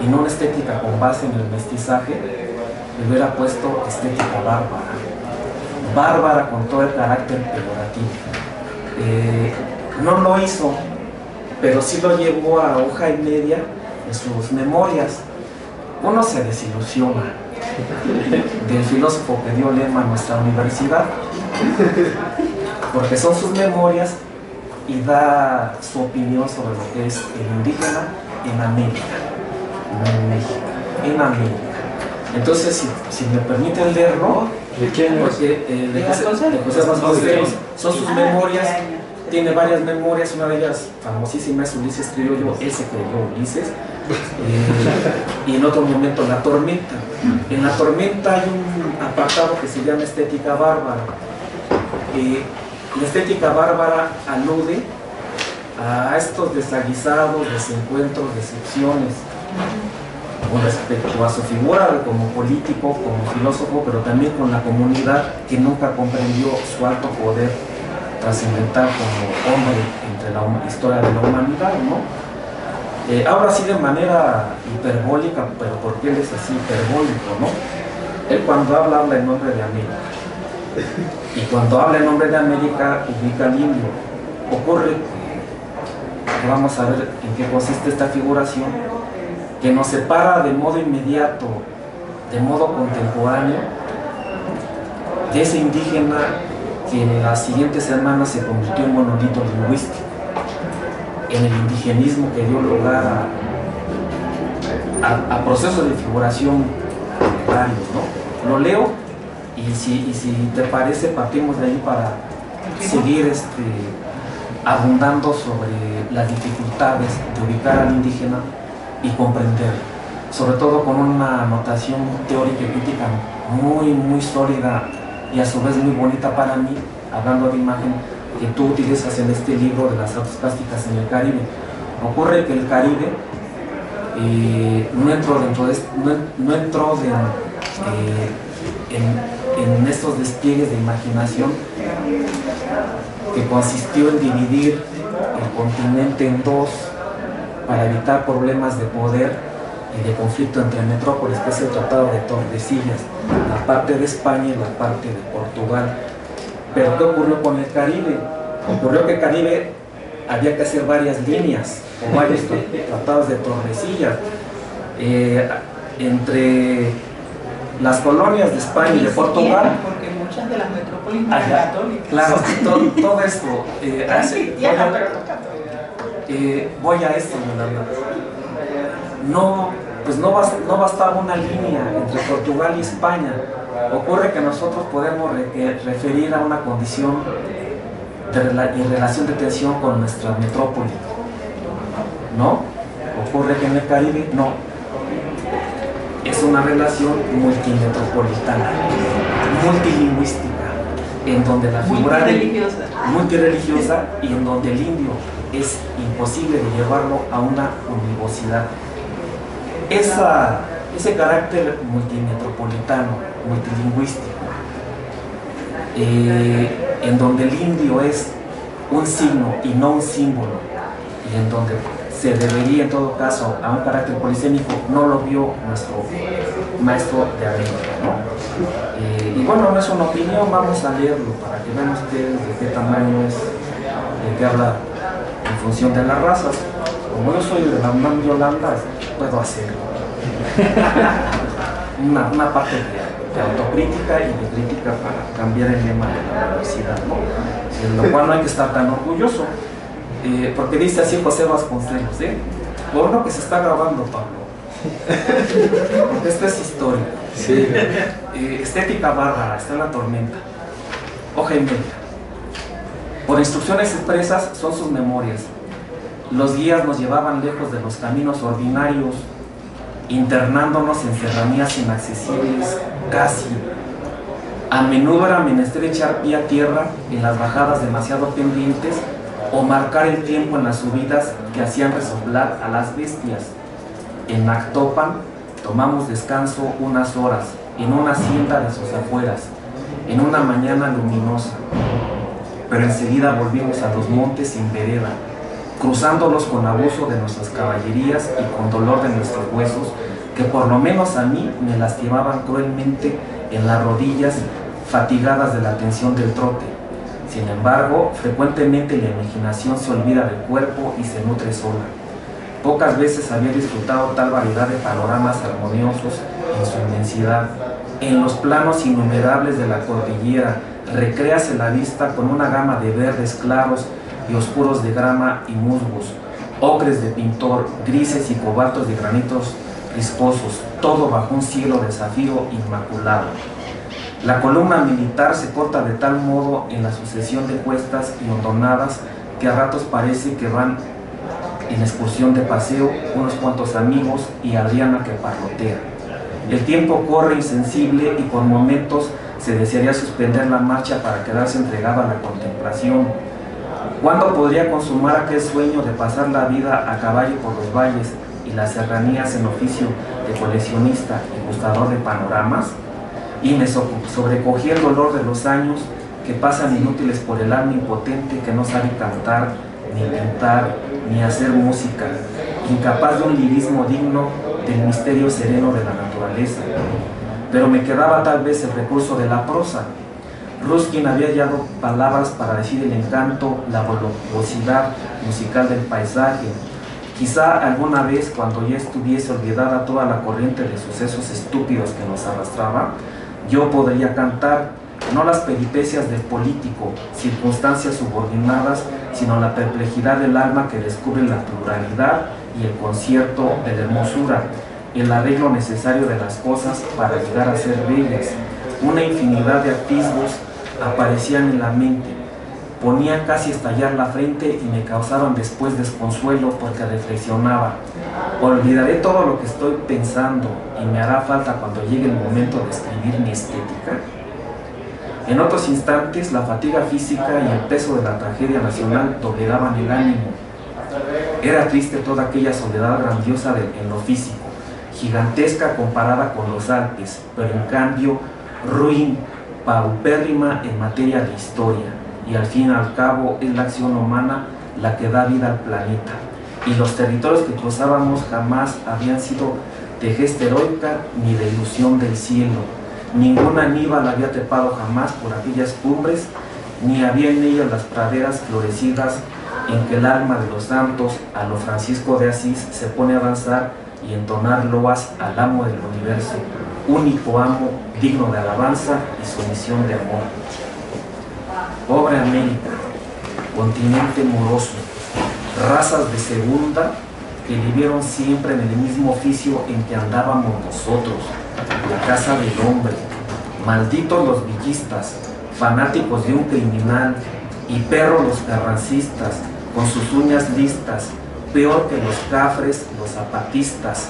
y no una estética con base en el mestizaje, le hubiera puesto estética bárbara. Bárbara con todo el carácter peyorativo. Eh, no lo hizo, pero sí lo llevó a hoja y media en sus memorias. Uno se desilusiona del filósofo que dio lema a nuestra universidad, porque son sus memorias y da su opinión sobre lo que es el indígena en América, no en México, en América. Entonces, si, si me permiten leerlo, ¿de quién? Porque, eh, de José, de José Vasconcelos, son sus memorias, tiene varias memorias, una de ellas famosísima es Ulises Criollo, ese creyó Ulises, eh, y en otro momento La Tormenta. En La Tormenta hay un apartado que se llama Estética Bárbara. Eh, la estética bárbara alude a estos desaguisados, desencuentros, decepciones, con respecto a su figura como político, como filósofo, pero también con la comunidad que nunca comprendió su alto poder trascendental como hombre entre la historia de la humanidad, ¿no? Eh, ahora sí de manera hiperbólica, pero porque él es así hiperbólico, ¿no? Él cuando habla, habla en nombre de América. Y cuando habla en nombre de América, ubica al indio. Ocurre que vamos a ver en qué consiste esta figuración, que nos separa de modo inmediato, de modo contemporáneo, de ese indígena que en las siguientes semanas se convirtió en monolito lingüístico, en el indigenismo que dio lugar a, a, a procesos de figuración varios, ¿no? Lo leo y si, y si te parece partimos de ahí para seguir este, abundando sobre las dificultades de ubicar al indígena y comprender, sobre todo con una anotación teórica y crítica muy, muy sólida y a su vez muy bonita para mí, hablando de imagen, que tú utilizas en este libro de las artes plásticas en el Caribe. Ocurre que el Caribe eh, no entró dentro de, no, no entró de, eh, en, en estos despliegues de imaginación que consistió en dividir el continente en dos para evitar problemas de poder y de conflicto entre metrópolis, que es el Tratado de Tordesillas, la parte de España y la parte de Portugal. Pero ¿qué ocurrió con el Caribe? Ocurrió que Caribe había que hacer varias líneas o varios tratados de Tordesillas. Eh, entre las colonias de España y de Portugal, porque muchas de las metrópolis no eran católicas. Claro, todo, todo esto eh, hace, voy, a, eh, voy a esto, Yolanda. No, pues no, no bastaba una línea entre Portugal y España. Ocurre que nosotros podemos re, eh, referir a una condición en relación de tensión con nuestra metrópoli, ¿no? Ocurre que en el Caribe no. Es una relación multimetropolitana, multilingüística, en donde la figura multireligiosa. multireligiosa y en donde el indio es imposible de llevarlo a una univocidad. Esa, ese carácter multimetropolitano, multilingüístico, eh, en donde el indio es un signo y no un símbolo, y en donde se debería en todo caso a un carácter polisémico, no lo vio nuestro maestro de América, ¿no? Eh, y bueno, no es una opinión, vamos a leerlo para que vean ustedes de qué tamaño es, de qué habla en función de las razas. Como yo soy de la UNAM, Yolanda, puedo hacerlo. una, una parte de, de autocrítica y de crítica para cambiar el lema de la universidad, ¿no? De lo cual no hay que estar tan orgulloso. Eh, porque dice así José Vasconcelos, ¿eh? Por lo que se está grabando, Pablo. Porque esto es histórico. Sí. Eh, estética bárbara, está en la tormenta. Hoja y media. Por instrucciones expresas son sus memorias. Los guías nos llevaban lejos de los caminos ordinarios, internándonos en serranías inaccesibles, casi. A menudo era menester echar pie a tierra en las bajadas demasiado pendientes, o marcar el tiempo en las subidas que hacían resoplar a las bestias. En Actopan tomamos descanso unas horas, en una hacienda de sus afueras, en una mañana luminosa. Pero enseguida volvimos a los montes sin vereda, cruzándolos con abuso de nuestras caballerías y con dolor de nuestros huesos, que por lo menos a mí me lastimaban cruelmente en las rodillas, fatigadas de la tensión del trote. Sin embargo, frecuentemente la imaginación se olvida del cuerpo y se nutre sola. Pocas veces había disfrutado tal variedad de panoramas armoniosos en su inmensidad. En los planos innumerables de la cordillera, recréase la vista con una gama de verdes claros y oscuros de grama y musgos, ocres de pintor, grises y cobaltos de granitos riscosos, todo bajo un cielo de zafiro inmaculado. La columna militar se corta de tal modo en la sucesión de cuestas y hondonadas que a ratos parece que van en excursión de paseo unos cuantos amigos y Adriana que parrotea. El tiempo corre insensible y por momentos se desearía suspender la marcha para quedarse entregado a la contemplación. ¿Cuándo podría consumar aquel sueño de pasar la vida a caballo por los valles y las serranías en oficio de coleccionista y buscador de panoramas? Y me sobrecogí el dolor de los años que pasan inútiles por el alma impotente que no sabe cantar, ni inventar, ni hacer música, incapaz de un lirismo digno del misterio sereno de la naturaleza. Pero me quedaba tal vez el recurso de la prosa. Ruskin había hallado palabras para decir el encanto, la voluptuosidad musical del paisaje. Quizá alguna vez, cuando ya estuviese olvidada toda la corriente de sucesos estúpidos que nos arrastraba, yo podría cantar, no las peripecias del político, circunstancias subordinadas, sino la perplejidad del alma que descubre la pluralidad y el concierto de la hermosura, el arreglo necesario de las cosas para llegar a ser bellas. Una infinidad de atisbos aparecían en la mente, ponía casi a estallar la frente y me causaban después desconsuelo porque reflexionaba. Olvidaré todo lo que estoy pensando y me hará falta cuando llegue el momento de escribir mi estética. En otros instantes, la fatiga física y el peso de la tragedia nacional doblegaban el ánimo. Era triste toda aquella soledad grandiosa de, en lo físico, gigantesca comparada con los Alpes, pero en cambio ruin paupérrima en materia de historia, y al fin y al cabo es la acción humana la que da vida al planeta, y los territorios que cruzábamos jamás habían sido de gesta heroica ni de ilusión del cielo. Ningún Aníbal había trepado jamás por aquellas cumbres, ni había en ellas las praderas florecidas en que el alma de los santos a lo Francisco de Asís se pone a danzar y entonar loas al amo del universo, único amo, digno de alabanza y sumisión de amor. Pobre América, continente moroso, razas de segunda que vivieron siempre en el mismo oficio en que andábamos nosotros, la casa del hombre, malditos los villistas, fanáticos de un criminal, y perros los carrancistas, con sus uñas listas, peor que los cafres, los zapatistas,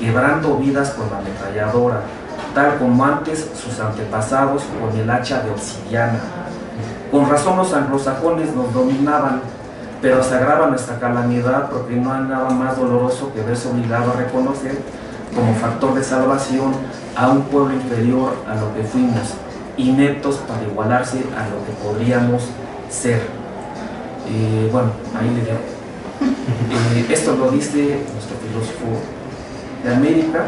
quebrando vidas con la ametralladora, tal como antes sus antepasados con el hacha de obsidiana. Con razón los anglosajones nos dominaban, pero se agrava nuestra calamidad porque no hay nada más doloroso que verse obligado a reconocer como factor de salvación a un pueblo inferior a lo que fuimos, ineptos para igualarse a lo que podríamos ser. Eh, bueno, ahí le digo. Eh, esto lo dice nuestro filósofo de América.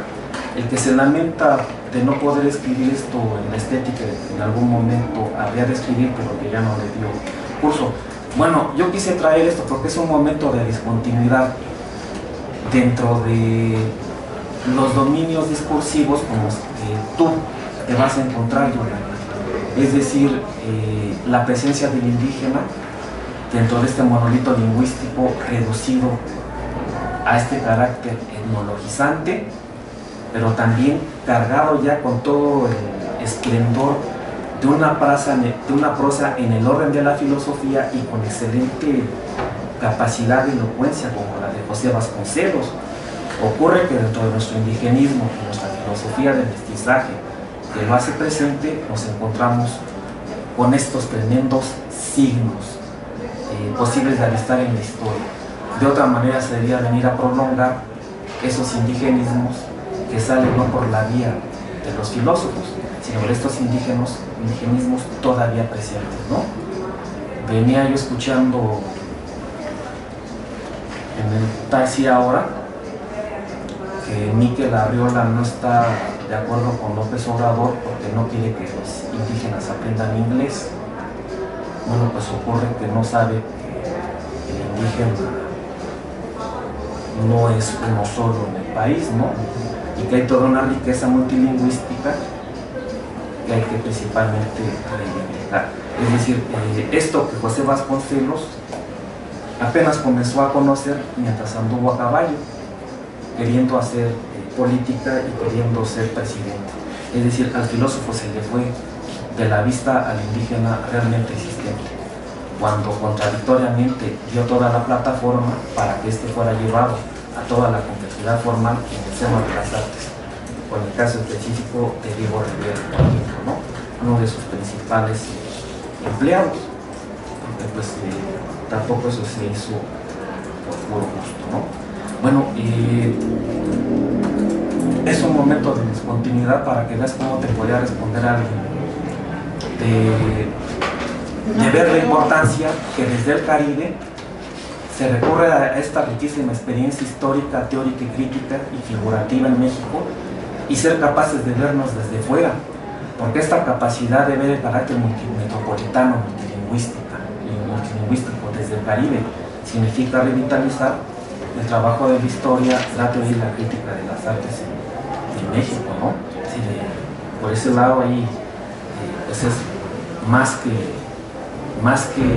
El que se lamenta de no poder escribir esto en la estética, en algún momento habría de escribir, pero que ya no le dio curso. Bueno, yo quise traer esto porque es un momento de discontinuidad dentro de los dominios discursivos como eh, tú te vas a encontrar, Yolanda. Es decir, eh, la presencia del indígena dentro de este monolito lingüístico reducido a este carácter etnologizante, pero también cargado ya con todo el esplendor de una, prosa, de una prosa en el orden de la filosofía y con excelente capacidad de elocuencia como la de José Vasconcelos. Ocurre que dentro de nuestro indigenismo y nuestra filosofía del mestizaje que lo hace presente, nos encontramos con estos tremendos signos eh, posibles de avistar en la historia. De otra manera sería venir a prolongar esos indigenismos que salen no por la vía de los filósofos, sino por estos indígenas, indigenismos todavía presentes, ¿no? Venía yo escuchando en el taxi ahora que Miquel Arriola no está de acuerdo con López Obrador porque no quiere que los indígenas aprendan inglés. Bueno, pues ocurre que no sabe que el indígena no es uno solo en el país, ¿no? Y que hay toda una riqueza multilingüística que hay que principalmente reivindicar. Es decir, eh, esto que José Vasconcelos apenas comenzó a conocer mientras anduvo a caballo, queriendo hacer política y queriendo ser presidente. Es decir, al filósofo se le fue de la vista al indígena realmente existente, cuando contradictoriamente dio toda la plataforma para que este fuera llevado a toda la complejidad formal en el seno de las artes, con el caso específico de Diego Rivera, por ejemplo, ¿no? Uno de sus principales empleados, porque pues eh, tampoco eso se hizo por puro gusto, ¿no? Bueno, eh, es un momento de discontinuidad para que veas cómo te podría responder a alguien de, de ver la importancia que desde el Caribe se recurre a esta riquísima experiencia histórica, teórica y crítica y figurativa en México, y ser capaces de vernos desde fuera, porque esta capacidad de ver el carácter multimetropolitano, multilingüístico, multilingüístico desde el Caribe significa revitalizar el trabajo de la historia, la teoría y la crítica de las artes en, en México, ¿no? Sí, de, por ese lado ahí, eh, pues es más que, más que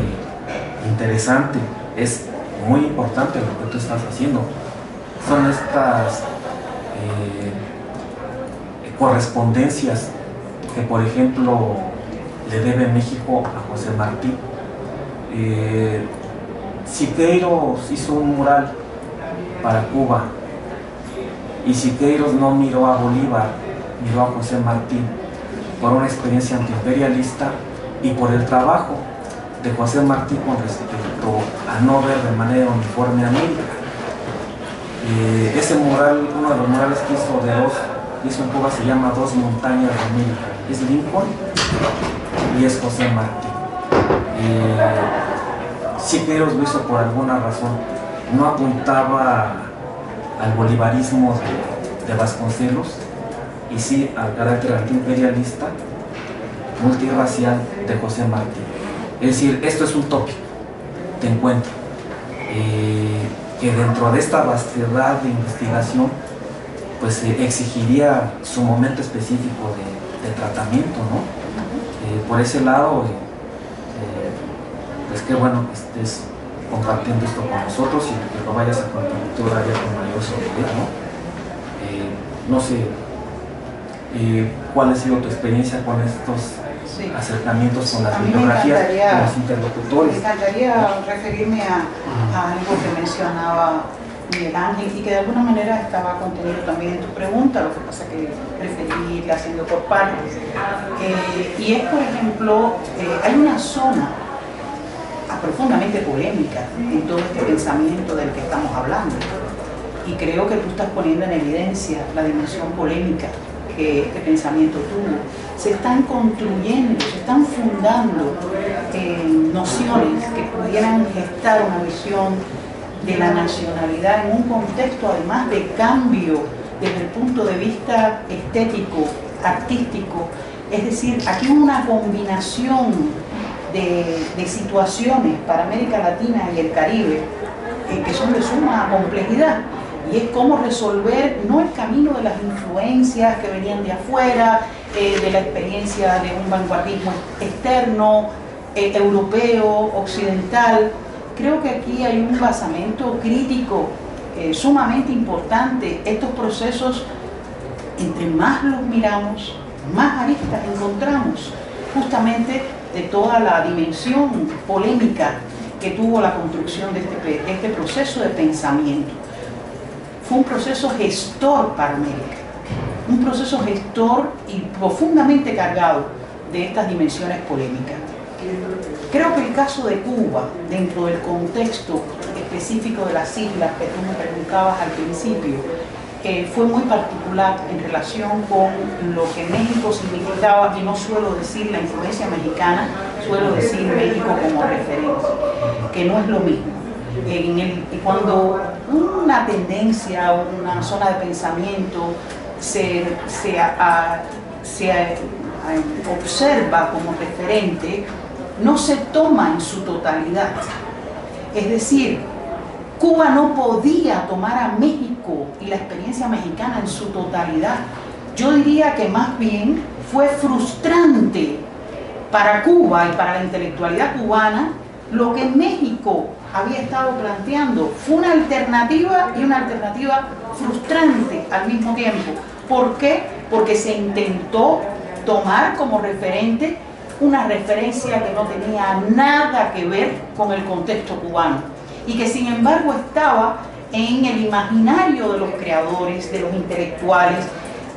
interesante, es muy importante lo que tú estás haciendo. Son estas eh, correspondencias que, por ejemplo, le debe México a José Martí. Eh, Siqueiros hizo un mural para Cuba, y Siqueiros no miró a Bolívar, miró a José Martí por una experiencia antiimperialista y por el trabajo de José Martí con respecto a no ver de manera uniforme a América. Eh, ese mural, uno de los murales que hizo, de dos, hizo en Cuba, se llama Dos Montañas de América, es Lincoln y es José Martí. Eh, Siqueiros lo hizo por alguna razón, no apuntaba al bolivarismo de, de Vasconcelos, y sí al carácter antiimperialista multirracial de José Martí. Es decir, esto es un tópico, te encuentro, eh, que dentro de esta vastedad de investigación pues eh, exigiría su momento específico de, de tratamiento, ¿no? Eh, por ese lado, eh, pues que bueno que estés compartiendo esto con nosotros y que lo vayas a compartir ya con mayor seguridad, ¿no? Eh, no sé, eh, ¿cuál ha sido tu experiencia con estos sí. acercamientos con las bibliografías, con los interlocutores? Me encantaría ¿no? referirme a, a algo que mencionaba Miguel Ángel y que de alguna manera estaba contenido también en tu pregunta, lo que pasa que preferí irla haciendo por partes. Eh, y es, por ejemplo, eh, hay una zona profundamente polémica en todo este pensamiento del que estamos hablando, y creo que tú estás poniendo en evidencia la dimensión polémica que este pensamiento tuvo. Se están construyendo, se están fundando eh, nociones que pudieran gestar una visión de la nacionalidad en un contexto además de cambio desde el punto de vista estético, artístico, es decir, aquí una combinación De, de situaciones para América Latina y el Caribe eh, que son de suma complejidad, y es cómo resolver no el camino de las influencias que venían de afuera, eh, de la experiencia de un vanguardismo externo, eh, europeo, occidental. Creo que aquí hay un basamento crítico eh, sumamente importante. Estos procesos, entre más los miramos, más aristas encontramos justamente de toda la dimensión polémica que tuvo la construcción de este, este proceso de pensamiento. Fue un proceso gestor para América, un proceso gestor y profundamente cargado de estas dimensiones polémicas. Creo que el caso de Cuba, dentro del contexto específico de las islas que tú me preguntabas al principio, Eh, fue muy particular en relación con lo que México significaba, y no suelo decir la influencia mexicana, suelo decir México como referencia, que no es lo mismo. En el, cuando una tendencia o una zona de pensamiento se, se, a, se a, observa como referente, no se toma en su totalidad. Es decir, Cuba no podía tomar a México y la experiencia mexicana en su totalidad. Yo diría que más bien fue frustrante para Cuba y para la intelectualidad cubana lo que México había estado planteando. Fue una alternativa, y una alternativa frustrante al mismo tiempo. ¿Por qué? Porque se intentó tomar como referente una referencia que no tenía nada que ver con el contexto cubano, y que sin embargo estaba en el imaginario de los creadores, de los intelectuales,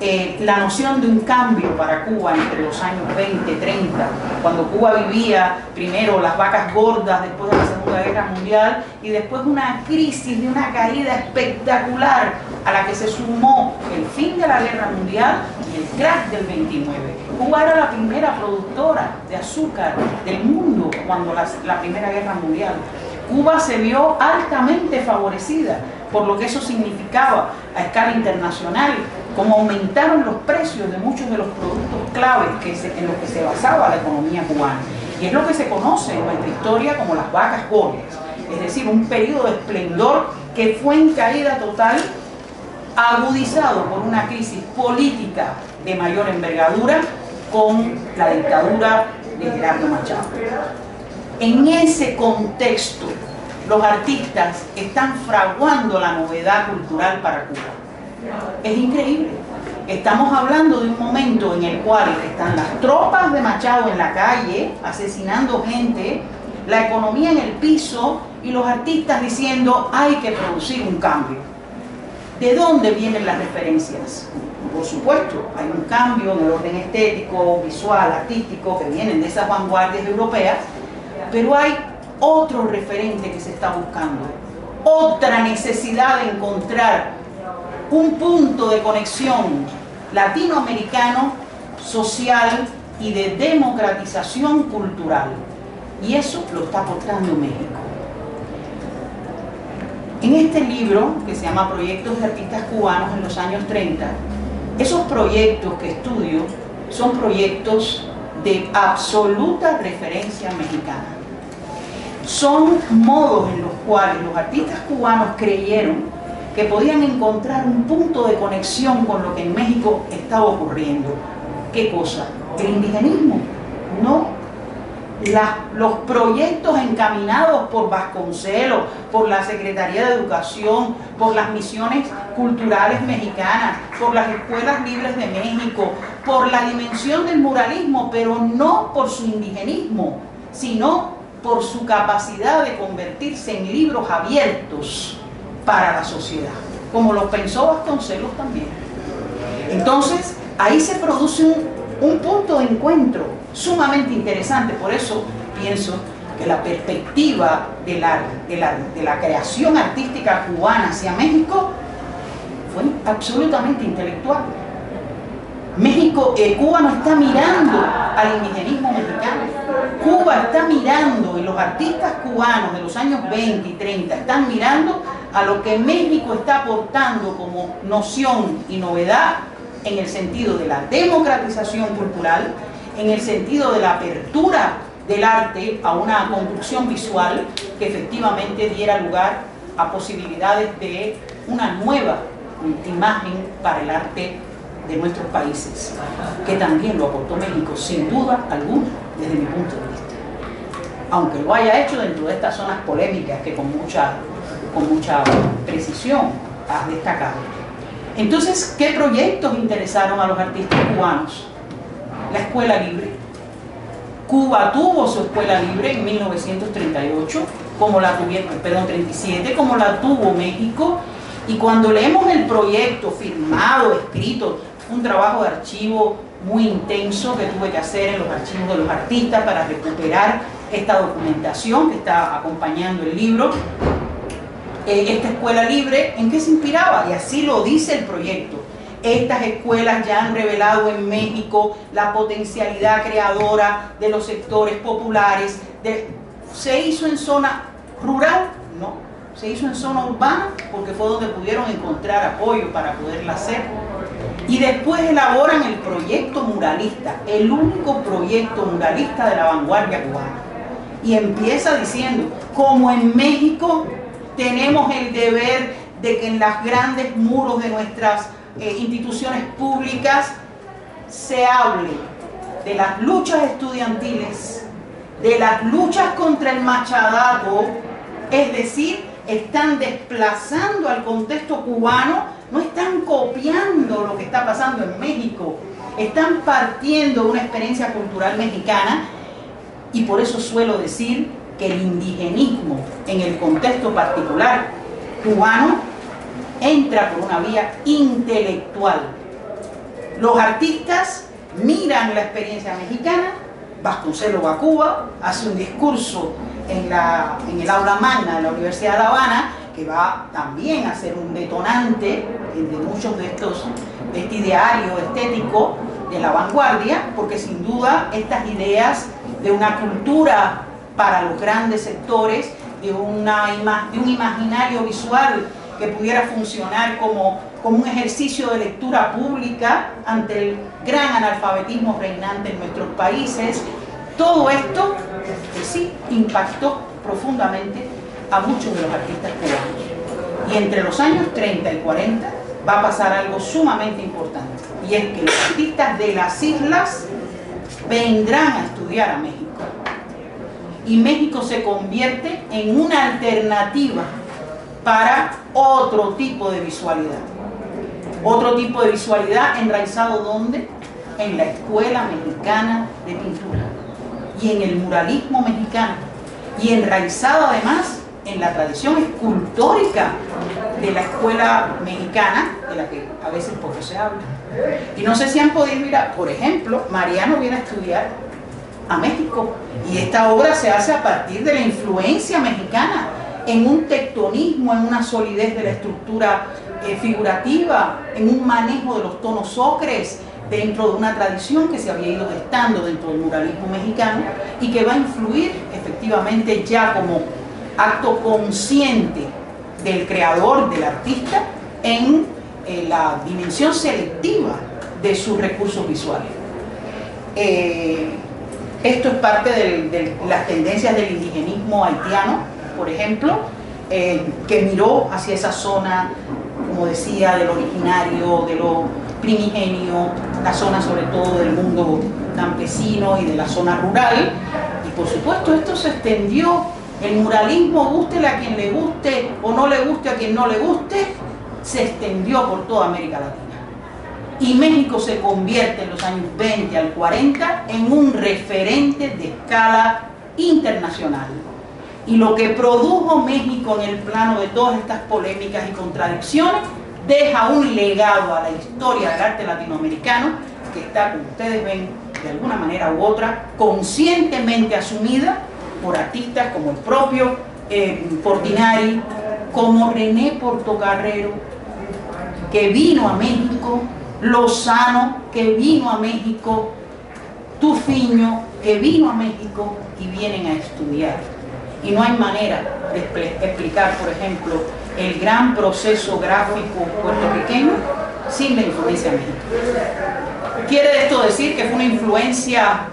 eh, la noción de un cambio para Cuba entre los años veinte, treinta, cuando Cuba vivía primero las vacas gordas después de la Segunda Guerra Mundial, y después una crisis de una caída espectacular a la que se sumó el fin de la Guerra Mundial y el crash del veintinueve. Cuba era la primera productora de azúcar del mundo cuando la, la Primera Guerra Mundial. Cuba se vio altamente favorecida por lo que eso significaba a escala internacional, como aumentaron los precios de muchos de los productos claves que se, en los que se basaba la economía cubana. Y es lo que se conoce en nuestra historia como las vacas gordas, es decir, un periodo de esplendor que fue en caída total, agudizado por una crisis política de mayor envergadura con la dictadura de Gerardo Machado. En ese contexto, los artistas están fraguando la novedad cultural para Cuba. Es increíble. Estamos hablando de un momento en el cual están las tropas de Machado en la calle, asesinando gente, la economía en el piso, y los artistas diciendo, hay que producir un cambio. ¿De dónde vienen las referencias? Por supuesto, hay un cambio en el orden estético, visual, artístico, que vienen de esas vanguardias europeas, pero hay otro referente que se está buscando, otra necesidad de encontrar un punto de conexión latinoamericano, social, y de democratización cultural. Y eso lo está mostrando México. En este libro, que se llama Proyectos de Artistas Cubanos en los años treinta, esos proyectos que estudio son proyectos de absoluta referencia mexicana. Son modos en los cuales los artistas cubanos creyeron que podían encontrar un punto de conexión con lo que en México estaba ocurriendo. ¿Qué cosa? El indigenismo, ¿no? La, los proyectos encaminados por Vasconcelos, por la Secretaría de Educación, por las misiones culturales mexicanas, por las Escuelas Libres de México, por la dimensión del muralismo, pero no por su indigenismo, sino por su capacidad de convertirse en libros abiertos para la sociedad, como lo pensó Vasconcelos también. Entonces, ahí se produce un, un punto de encuentro sumamente interesante. Por eso pienso que la perspectiva de la, de la, de la creación artística cubana hacia México fue absolutamente intelectual. México, eh, Cuba no está mirando al indigenismo mexicano. Cuba está mirando, y los artistas cubanos de los años veinte y treinta están mirando a lo que México está aportando como noción y novedad en el sentido de la democratización cultural, en el sentido de la apertura del arte a una construcción visual que efectivamente diera lugar a posibilidades de una nueva imagen para el arte de nuestros países, que también lo aportó México, sin duda alguna, desde mi punto de vista. Aunque lo haya hecho dentro de estas zonas polémicas que con mucha, con mucha precisión has destacado. Entonces, ¿qué proyectos interesaron a los artistas cubanos? La Escuela Libre. Cuba tuvo su Escuela Libre en mil novecientos treinta y ocho, como la tuvieron, perdón, treinta y siete, como la tuvo México. Y cuando leemos el proyecto firmado, escrito, un trabajo de archivo muy intenso que tuve que hacer en los archivos de los artistas para recuperar esta documentación que está acompañando el libro, eh, esta Escuela Libre, ¿en qué se inspiraba? Y así lo dice el proyecto. Estas escuelas ya han revelado en México la potencialidad creadora de los sectores populares. De, ¿se hizo en zona rural? No. Se hizo en zona urbana porque fue donde pudieron encontrar apoyo para poderla hacer. Y después elaboran el proyecto muralista, el único proyecto muralista de la vanguardia cubana. Y empieza diciendo, como en México tenemos el deber de que en los grandes muros de nuestras eh, instituciones públicas se hable de las luchas estudiantiles, de las luchas contra el machadato, es decir, están desplazando al contexto cubano, no están copiando lo que está pasando en México, están partiendo de una experiencia cultural mexicana. Y por eso suelo decir que el indigenismo en el contexto particular cubano entra por una vía intelectual. Los artistas miran la experiencia mexicana. Vasconcelos va a Cuba, hace un discurso En, la, en el aula magna de la Universidad de La Habana, que va también a ser un detonante de muchos de estos, de este ideario estético de la vanguardia, porque sin duda estas ideas de una cultura para los grandes sectores, de, una ima, de un imaginario visual que pudiera funcionar como, como un ejercicio de lectura pública ante el gran analfabetismo reinante en nuestros países, todo esto que sí impactó profundamente a muchos de los artistas cubanos. Y entre los años treinta y cuarenta va a pasar algo sumamente importante, y es que los artistas de las islas vendrán a estudiar a México, y México se convierte en una alternativa para otro tipo de visualidad. Otro tipo de visualidad enraizado, ¿dónde? En la Escuela Mexicana de Pintura y en el muralismo mexicano, y enraizado además en la tradición escultórica de la escuela mexicana, de la que a veces poco se habla. Y no sé si han podido mirar, por ejemplo, Mariano viene a estudiar a México, y esta obra se hace a partir de la influencia mexicana en un tectonismo, en una solidez de la estructura eh, figurativa, en un manejo de los tonos ocres, dentro de una tradición que se había ido gestando dentro del muralismo mexicano y que va a influir efectivamente ya como acto consciente del creador, del artista, en eh, la dimensión selectiva de sus recursos visuales. Eh, esto es parte de las tendencias del indigenismo haitiano, por ejemplo, eh, que miró hacia esa zona, como decía, del originario, de lo primigenio, la zona sobre todo del mundo campesino y de la zona rural, y por supuesto esto se extendió. El muralismo, guste a quien le guste o no le guste a quien no le guste, se extendió por toda América Latina. Y México se convierte en los años veinte al cuarenta en un referente de escala internacional. Y lo que produjo México en el plano de todas estas polémicas y contradicciones deja un legado a la historia del arte latinoamericano que está, como ustedes ven, de alguna manera u otra, conscientemente asumida por artistas como el propio eh, Portinari, como René Portocarrero, que vino a México, Lozano, que vino a México, Tufiño, que vino a México y vienen a estudiar. Y no hay manera de explicar, por ejemplo, el gran proceso gráfico puertorriqueño sin la influencia de México. ¿Quiere esto decir que fue una influencia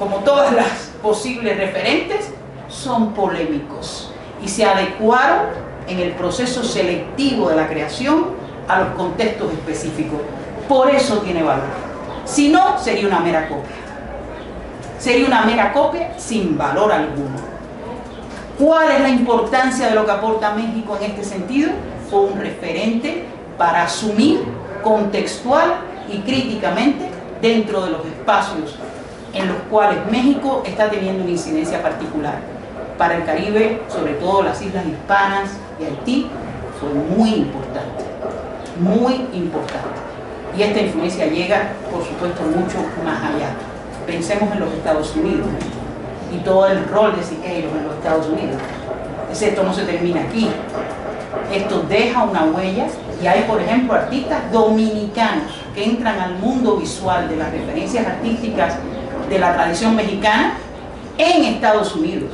como todas las posibles referentes? Son polémicos y se adecuaron en el proceso selectivo de la creación a los contextos específicos. Por eso tiene valor. Si no, sería una mera copia. Sería una mera copia sin valor alguno. ¿Cuál es la importancia de lo que aporta México en este sentido? Fue un referente para asumir contextual y críticamente dentro de los espacios en los cuales México está teniendo una incidencia particular. Para el Caribe, sobre todo las islas hispanas y Haití, fue muy importante, muy importante. Y esta influencia llega, por supuesto, mucho más allá. Pensemos en los Estados Unidos y todo el rol de Siqueiros en los Estados Unidos. Esto no se termina aquí. Esto deja una huella y hay, por ejemplo, artistas dominicanos que entran al mundo visual de las referencias artísticas de la tradición mexicana en Estados Unidos,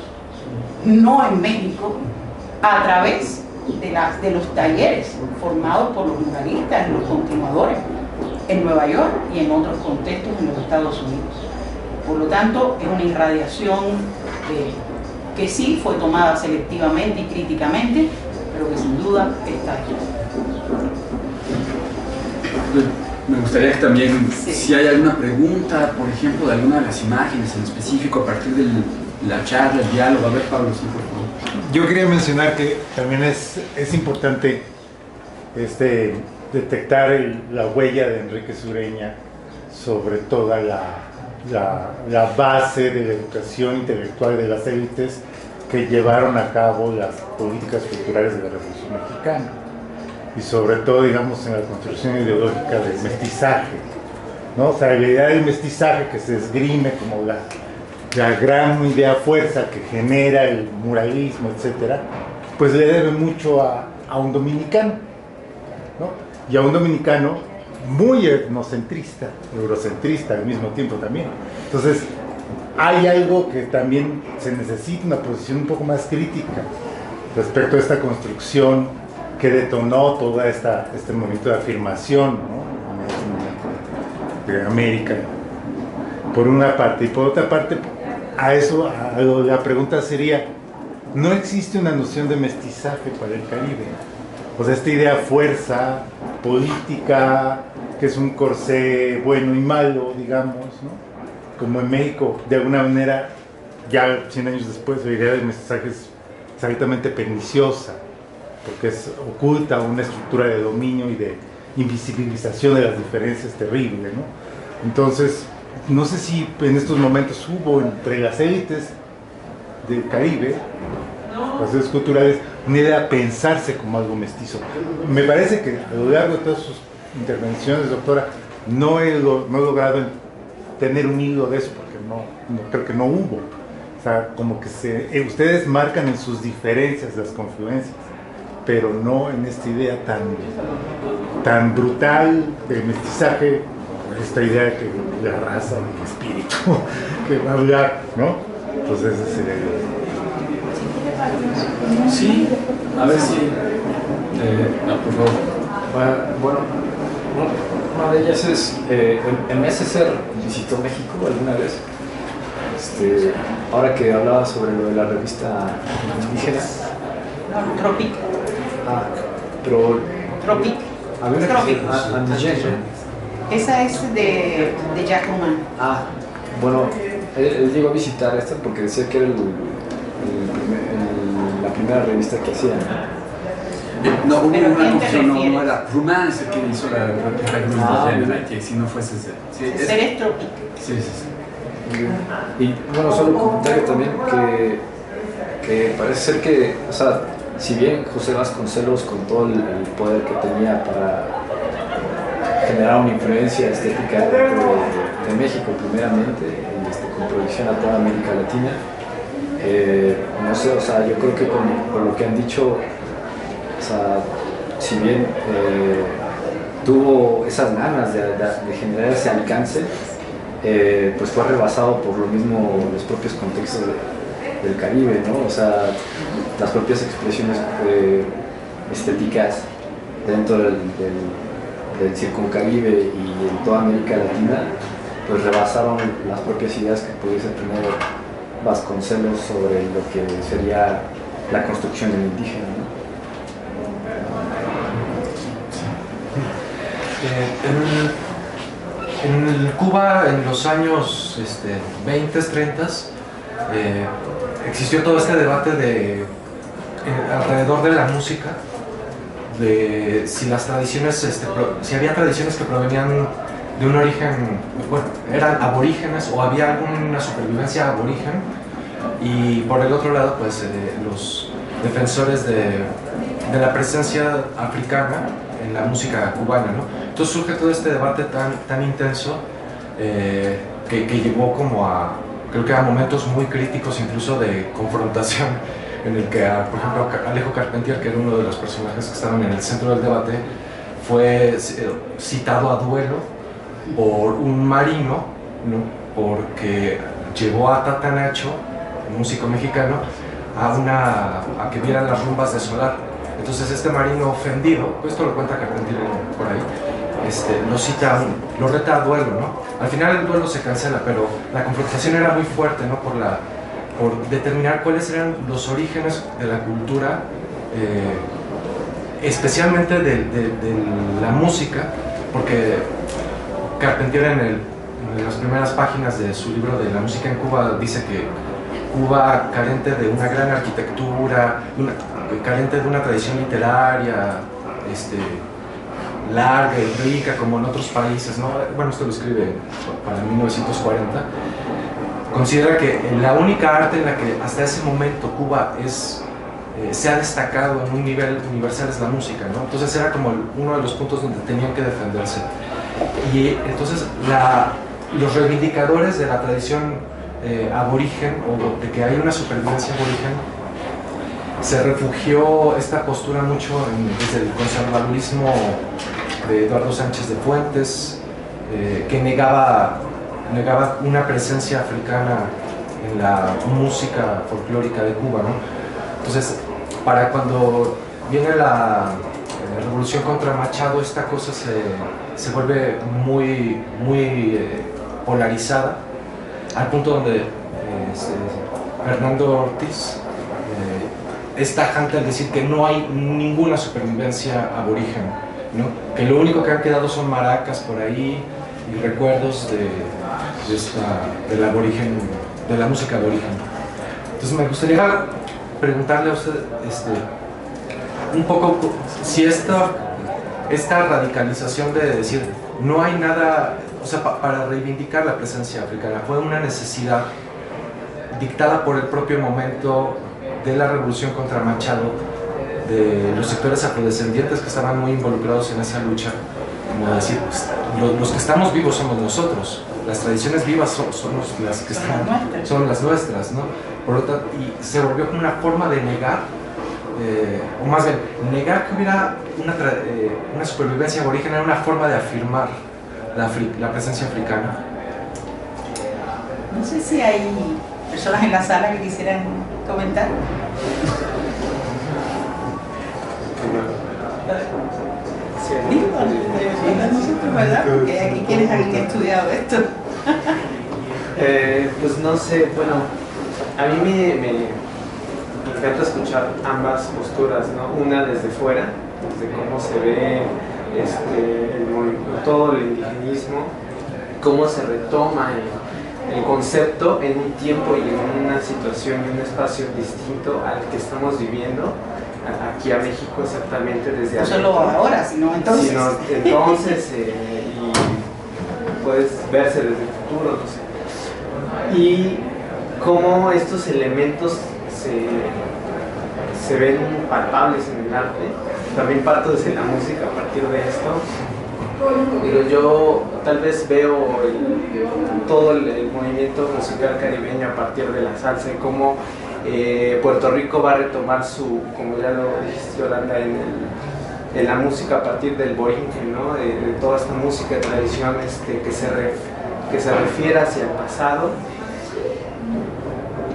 no en México, a través de, las, de los talleres formados por los muralistas, los continuadores, en Nueva York y en otros contextos en los Estados Unidos. Por lo tanto, es una irradiación eh, que sí fue tomada selectivamente y críticamente, pero que sin duda está aquí. Me gustaría que también, sí, si hay alguna pregunta, por ejemplo, de alguna de las imágenes en específico, a partir de la charla, el diálogo. A ver, Pablo, sí, por favor. Yo quería mencionar que también es, es importante este, detectar el, la huella de Enrique Sureña sobre toda la... La, la base de la educación intelectual de las élites que llevaron a cabo las políticas culturales de la Revolución Mexicana y sobre todo, digamos, en la construcción ideológica del mestizaje, ¿no? O sea, la idea del mestizaje que se esgrime como la, la gran idea fuerza que genera el muralismo, etcétera, pues le debe mucho a, a un dominicano, ¿no? Y a un dominicano muy etnocentrista, eurocentrista al mismo tiempo también. Entonces, hay algo que también se necesita, una posición un poco más crítica respecto a esta construcción que detonó todo este movimiento de afirmación, ¿no?, de América, por una parte. Y por otra parte, a eso, a lo, la pregunta sería, ¿no existe una noción de mestizaje para el Caribe? O sea, esta idea fuerza política, que es un corsé bueno y malo, digamos, ¿no? Como en México, de alguna manera, ya cien años después, la idea del mestizaje es exactamente perniciosa, porque es oculta una estructura de dominio y de invisibilización de las diferencias terrible, ¿no? Entonces, no sé si en estos momentos hubo entre las élites del Caribe, las élites culturales, una idea de pensarse como algo mestizo. Me parece que a lo largo de todas sus intervenciones, doctora, no he, no he logrado tener un hilo de eso, porque no, no creo que no hubo. O sea, como que se, ustedes marcan en sus diferencias las confluencias, pero no en esta idea tan, tan brutal del mestizaje esta idea que, de raza, de espíritu, que va a hablar, ¿no? Entonces esa sería yo. Sí, a ver si... Eh, no, por favor. Bueno, una de ellas es, eh, M S C visitó México alguna vez. Este, ahora que hablaba sobre lo de la revista indígena. No, Tropic. Ah, pero... Tropic. Había una que esa es de, de Jacques Roumain. Ah, bueno, él, él llegó a visitar esta porque decía que era el, el, el, la primera revista que hacía. No, hubo una confusión, no, no era Roumain, es el que hizo la revista en Haití, si no fuese ese. Sí, es, es Tropic. Sí, sí, sí. Y, y bueno, solo un comentario también que, que parece ser que, o sea, si bien José Vasconcelos con todo el, el poder que tenía para generar una influencia estética dentro de, de México primeramente, este, con proyección a toda América Latina. Eh, no sé, o sea, yo creo que con, con lo que han dicho, o sea, si bien eh, tuvo esas ganas de, de, de generar ese alcance, eh, pues fue rebasado por lo mismo los propios contextos de, del Caribe, ¿no? O sea, las propias expresiones eh, estéticas dentro del, del del circuncaribe y en toda América Latina, pues rebasaron las propias ideas que pudiese tener Vasconcelos sobre lo que sería la construcción del indígena, ¿no? Eh, en, en el Cuba, en los años este, veinte, treinta, eh, existió todo este debate de, eh, alrededor de la música, de si las tradiciones, este, pro, si había tradiciones que provenían de un origen, bueno, eran aborígenes o había alguna supervivencia aborigen, y por el otro lado, pues eh, los defensores de, de la presencia africana en la música cubana, ¿no? Entonces surge todo este debate tan, tan intenso eh, que, que llevó como a, creo que a momentos muy críticos incluso de confrontación, en el que, por ejemplo, Alejo Carpentier, que era uno de los personajes que estaban en el centro del debate, fue citado a duelo por un marino, ¿no? Porque llevó a Tatanacho, un músico mexicano, a, una, a que vieran las rumbas de Solar. Entonces este marino ofendido, pues esto lo cuenta Carpentier por ahí, este, lo cita, lo reta a duelo, ¿no? Al final el duelo se cancela, pero la confrontación era muy fuerte, ¿no? Por la... por determinar cuáles eran los orígenes de la cultura, eh, especialmente de, de, de la música, porque Carpentier en, el, en las primeras páginas de su libro de la música en Cuba dice que Cuba, carente de una gran arquitectura, una, carente de una tradición literaria este, larga y rica como en otros países, ¿no? Bueno, esto lo escribe para mil novecientos cuarenta, considera que la única arte en la que hasta ese momento Cuba es, eh, se ha destacado en un nivel universal es la música, ¿no? Entonces era como uno de los puntos donde tenían que defenderse. Y entonces la, los reivindicadores de la tradición eh, aborigen, o de que hay una supervivencia aborigen, se refugió esta postura mucho en, desde el conservadurismo de Eduardo Sánchez de Fuentes, eh, que negaba... negaba una presencia africana en la música folclórica de Cuba, ¿no? Entonces, para cuando viene la eh, revolución contra Machado, esta cosa se, se vuelve muy, muy eh, polarizada, al punto donde eh, se, Fernando Ortiz eh, es tajante al decir que no hay ninguna supervivencia aborigen, ¿no? Que lo único que han quedado son maracas por ahí y recuerdos de... De, esta, del aborigen, de la música aborigen. Entonces me gustaría preguntarle a usted este, un poco si esta, esta radicalización de decir no hay nada, o sea, pa, para reivindicar la presencia africana fue una necesidad dictada por el propio momento de la revolución contra Machado, de los sectores afrodescendientes que estaban muy involucrados en esa lucha, como decir, los, los que estamos vivos somos nosotros. Las tradiciones vivas son, son las que están, son las nuestras, ¿no? Por lo tanto, y se volvió como una forma de negar, eh, o más bien, negar que hubiera una, eh, una supervivencia aborigen era una forma de afirmar la, la presencia africana? No sé si hay personas en la sala que quisieran comentar. Sí, nosotros, ¿verdad? Porque aquí quieres alguien que ha estudiado esto. Eh, pues no sé, bueno, a mí me, me, me encanta escuchar ambas posturas, ¿no? Una desde fuera, desde cómo se ve este, el, todo el indigenismo, cómo se retoma el, el concepto en un tiempo y en una situación y un espacio distinto al que estamos viviendo aquí a México exactamente desde no solo ahora, sino entonces, sino entonces eh, y puedes verse desde el futuro, no sé. Y cómo estos elementos se, se ven palpables en el arte. También parto desde la música a partir de esto. Pero yo tal vez veo el, todo el, el movimiento musical caribeño a partir de la salsa y cómo eh, Puerto Rico va a retomar su, como ya lo dijiste, Yolanda, en, el, en la música a partir del Borinquen, ¿no? De, de toda esta música de tradición este, que se refiere que se refiere hacia el pasado,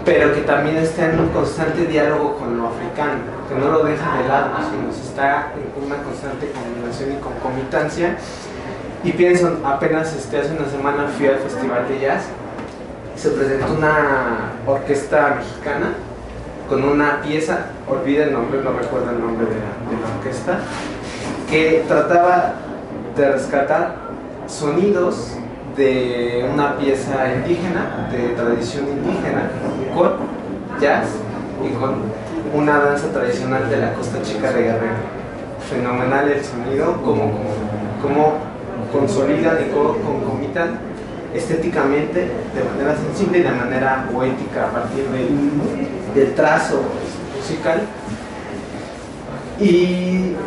pero que también está en un constante diálogo con lo africano, que no lo deja de lado, sino que está en una constante combinación y concomitancia. Y pienso, apenas este, hace una semana fui al Festival de Jazz, se presentó una orquesta mexicana con una pieza, olvida el nombre, no recuerdo el nombre de la, de la orquesta, que trataba de rescatar sonidos de una pieza indígena, de tradición indígena, con jazz y con una danza tradicional de la Costa Chica de Guerrero. Fenomenal el sonido, como, como consolidan y como concomitan estéticamente, de manera sensible y de manera poética a partir del, del trazo musical. Y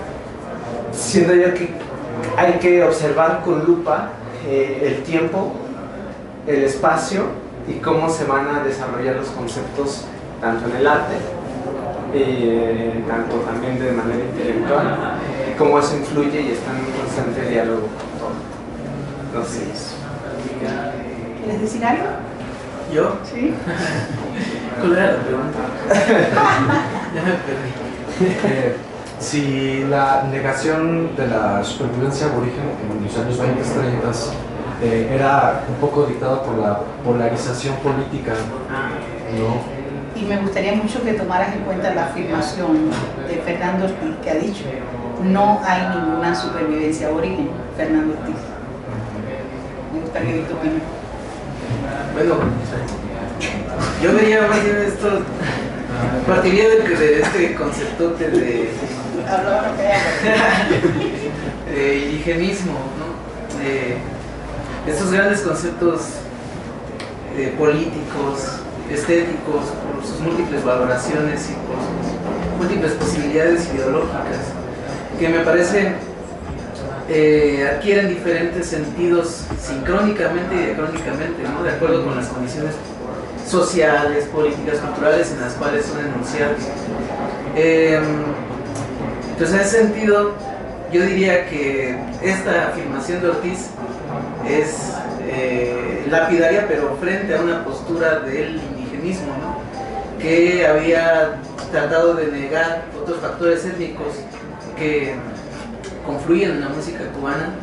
siento yo que hay que observar con lupa Eh, el tiempo, el espacio y cómo se van a desarrollar los conceptos tanto en el arte, eh, tanto también de manera intelectual, y cómo eso influye y está en un constante diálogo con todo. No sé. ¿Quieres decir algo? ¿Yo? Sí. ¿Cuál era la pregunta? Ya me perdí. Eh, Si la negación de la supervivencia aborigen en los años veinte, treinta eh, era un poco dictada por la polarización política, ¿no? Y me gustaría mucho que tomaras en cuenta la afirmación de Fernando Ortiz, que ha dicho: no hay ninguna supervivencia aborigen. Fernando Ortiz. Me gustaría que tú opinas. Bueno, yo vería más bien esto, partiría de, de este conceptote de de indigenismo, ¿no? Eh, estos grandes conceptos eh, políticos, estéticos, por sus múltiples valoraciones y por sus múltiples posibilidades ideológicas, que me parece eh, adquieren diferentes sentidos sincrónicamente y diacrónicamente, ¿no? De acuerdo con las condiciones sociales, políticas, culturales en las cuales son enunciados. Eh, Entonces, en ese sentido, yo diría que esta afirmación de Ortiz es eh, lapidaria, pero frente a una postura del indigenismo, ¿no? Que había tratado de negar otros factores étnicos que confluyen en la música cubana,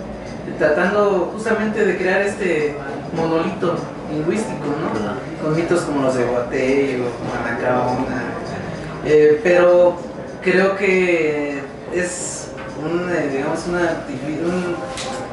tratando justamente de crear este monolito lingüístico, ¿no? Con mitos como los de Guatey o Manacaona. Eh, pero creo que es un, digamos, una, un,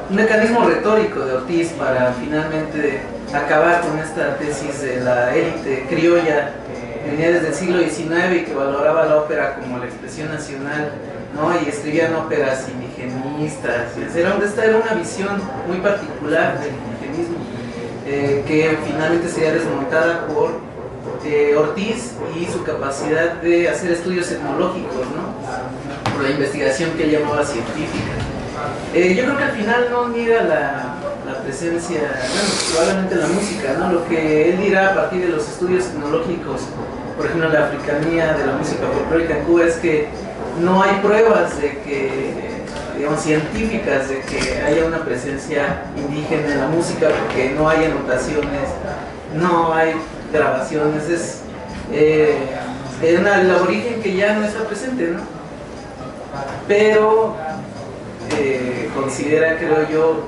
un mecanismo retórico de Ortiz para finalmente acabar con esta tesis de la élite criolla que venía desde el siglo diecinueve y que valoraba la ópera como la expresión nacional, ¿no? Y escribían óperas indigenistas. Esta era una visión muy particular del indigenismo, eh, que finalmente sería desmontada por eh, Ortiz y su capacidad de hacer estudios etnológicos, ¿no? Por la investigación que él llamaba científica. Eh, yo creo que al final no niega la, la presencia, bueno, probablemente la música, ¿no? Lo que él dirá a partir de los estudios etnológicos, por ejemplo la africanía de la música folclórica en Cuba, es que no hay pruebas de que digamos, científicas de que haya una presencia indígena en la música, porque no hay anotaciones, no hay grabaciones, es eh, una, el aborigen que ya no está presente, ¿no? Pero eh, considera, creo yo,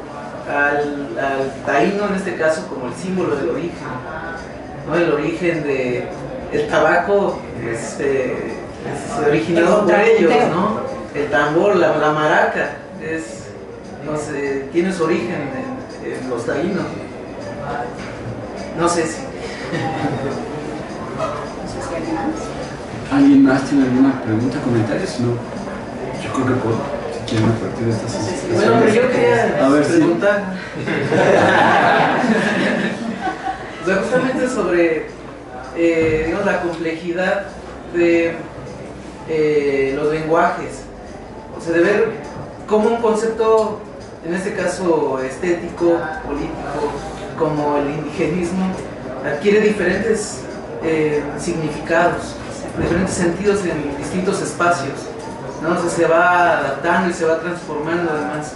al, al taíno en este caso como el símbolo del origen, ¿no? El origen de el tabaco es, eh, es originado por ellos, ¿no? El tambor, la, la maraca, es, no sé, tiene su origen en, en los taínos. No sé si... ¿Alguien más tiene alguna pregunta, comentarios? No. Yo creo que puedo, si quieren, a partir de estas... Bueno, pero yo quería a ver, preguntar... Sí. O sea, justamente sobre eh, digamos, la complejidad de eh, los lenguajes. O sea, de ver cómo un concepto, en este caso estético, político, como el indigenismo, adquiere diferentes eh, significados, diferentes sentidos en distintos espacios, ¿no? O sea, se va adaptando y se va transformando además.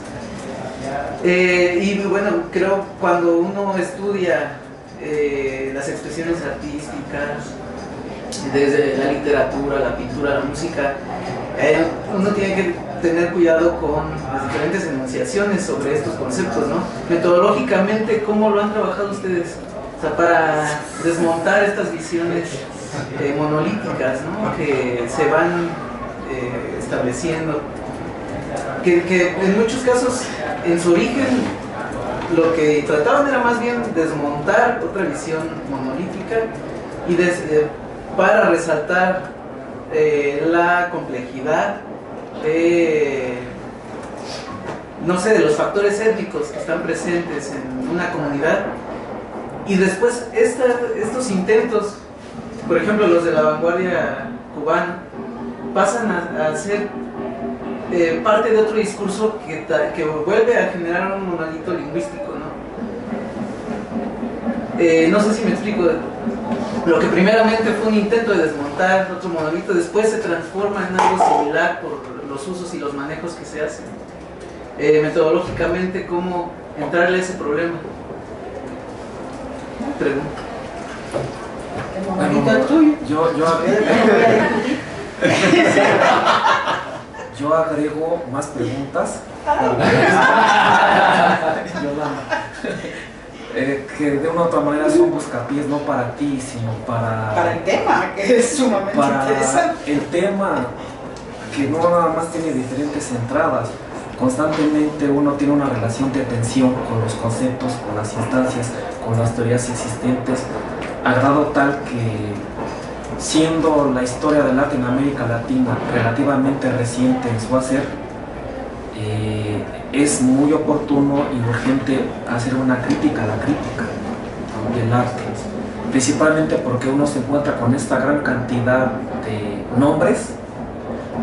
Eh, y bueno, creo cuando uno estudia eh, las expresiones artísticas, desde la literatura, la pintura, la música, eh, uno tiene que tener cuidado con las diferentes enunciaciones sobre estos conceptos, ¿no? Metodológicamente, ¿cómo lo han trabajado ustedes? O sea, para desmontar estas visiones eh, monolíticas, ¿no? Que se van eh, estableciendo. Que, que en muchos casos, en su origen, lo que trataban era más bien desmontar otra visión monolítica y des, eh, para resaltar eh, la complejidad de, no sé, de los factores étnicos que están presentes en una comunidad. Y después esta, estos intentos, por ejemplo los de la vanguardia cubana, pasan a, a ser eh, parte de otro discurso que, que vuelve a generar un monolito lingüístico, ¿no? Eh, no sé si me explico. Lo que primeramente fue un intento de desmontar otro monolito, después se transforma en algo similar por los usos y los manejos que se hacen. Eh, metodológicamente, ¿cómo entrarle a ese problema? Pregunta. El monolito tuyo. Yo, yo, yo agrego más preguntas. Eh, que de una u otra manera son buscapiés, no para ti, sino para... Para el tema, que es sumamente para interesante. El tema, que no nada más tiene diferentes entradas, constantemente uno tiene una relación de tensión con los conceptos, con las instancias, con las teorías existentes, a grado tal que, siendo la historia de Latinoamérica Latina relativamente reciente en su hacer, eh, es muy oportuno y urgente hacer una crítica a la crítica del arte, principalmente porque uno se encuentra con esta gran cantidad de nombres,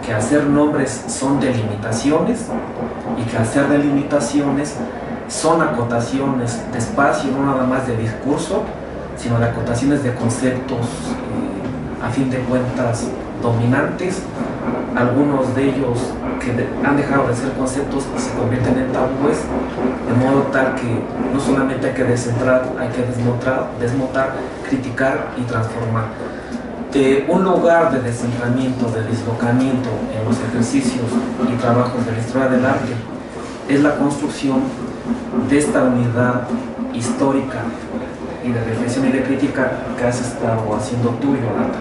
que hacer nombres son delimitaciones y que hacer delimitaciones son acotaciones de espacio, no nada más de discurso, sino de acotaciones de conceptos, eh, a fin de cuentas dominantes, algunos de ellos que de, han dejado de ser conceptos y se convierten en tabúes, de modo tal que no solamente hay que descentrar, hay que desmontar, desmontar, criticar y transformar. Eh, un lugar de descentramiento, de dislocamiento en los ejercicios y trabajos de la historia del arte es la construcción de esta unidad histórica y de reflexión y de crítica que has estado haciendo tú, Yolanda,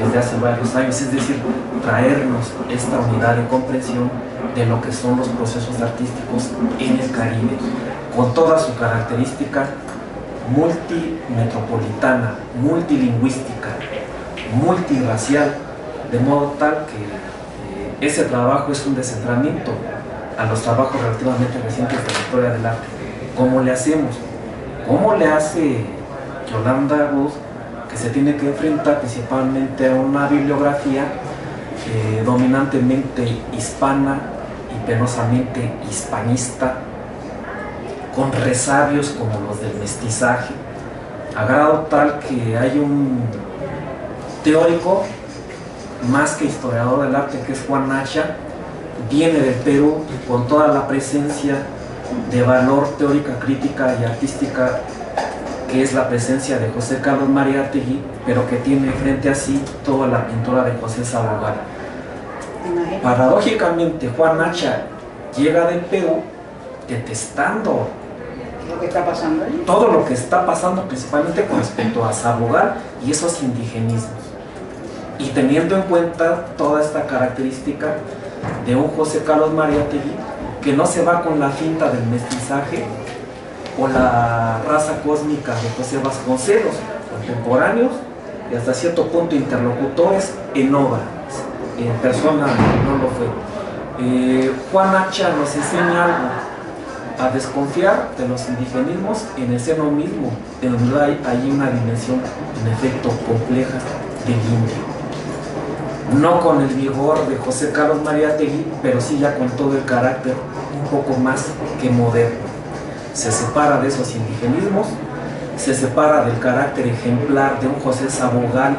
desde hace varios años, es decir, traernos esta unidad de comprensión de lo que son los procesos artísticos en el Caribe, con toda su característica multimetropolitana, multilingüística, multirracial, de modo tal que eh, ese trabajo es un descentramiento a los trabajos relativamente recientes de la historia del arte. ¿Cómo le hacemos? ¿Cómo le hace Yolanda Wood, que se tiene que enfrentar principalmente a una bibliografía eh, dominantemente hispana y penosamente hispanista, con resabios como los del mestizaje, a grado tal que hay un teórico más que historiador del arte, que es Juan Acha, viene del Perú y con toda la presencia de valor teórica, crítica y artística que es la presencia de José Carlos Mariátegui, pero que tiene frente a sí toda la pintura de José Sabogal. Paradójicamente, Juan Acha llega del Perú detestando lo que está pasando ahí, todo lo que está pasando principalmente con respecto a Sabogal y esos indigenismos, y teniendo en cuenta toda esta característica de un José Carlos Mariátegui que no se va con la finta del mestizaje o la raza cósmica de José Vasconcelos, contemporáneos y hasta cierto punto interlocutores en obra, en persona no lo fue. eh, Juan Acha nos enseña algo: a desconfiar de los indigenismos en el seno mismo, en donde hay, hay una dimensión en efecto compleja del indio, no con el vigor de José Carlos Mariátegui, pero sí ya con todo el carácter un poco más que moderno. Se separa de esos indigenismos, se separa del carácter ejemplar de un José Sabogal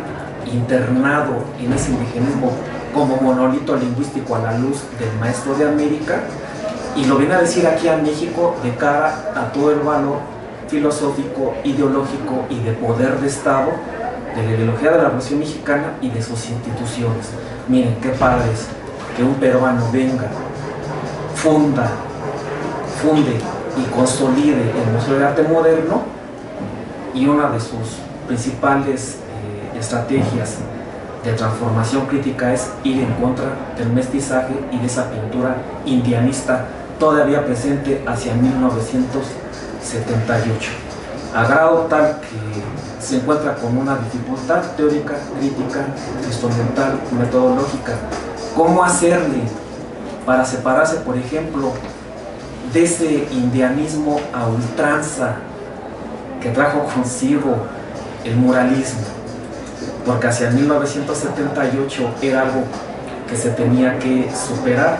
internado en ese indigenismo como monolito lingüístico a la luz del maestro de América, y lo viene a decir aquí a México de cara a todo el valor filosófico, ideológico y de poder de Estado de la ideología de la Revolución Mexicana y de sus instituciones. Miren, qué padre es que un peruano venga, funda, funde y consolide el Museo de Arte Moderno, y una de sus principales eh, estrategias de transformación crítica es ir en contra del mestizaje y de esa pintura indianista todavía presente hacia mil novecientos setenta y ocho, a grado tal que se encuentra con una dificultad teórica, crítica, instrumental, metodológica. ¿Cómo hacerle para separarse, por ejemplo, de ese indianismo a ultranza que trajo consigo el muralismo? Porque hacia mil novecientos setenta y ocho era algo que se tenía que superar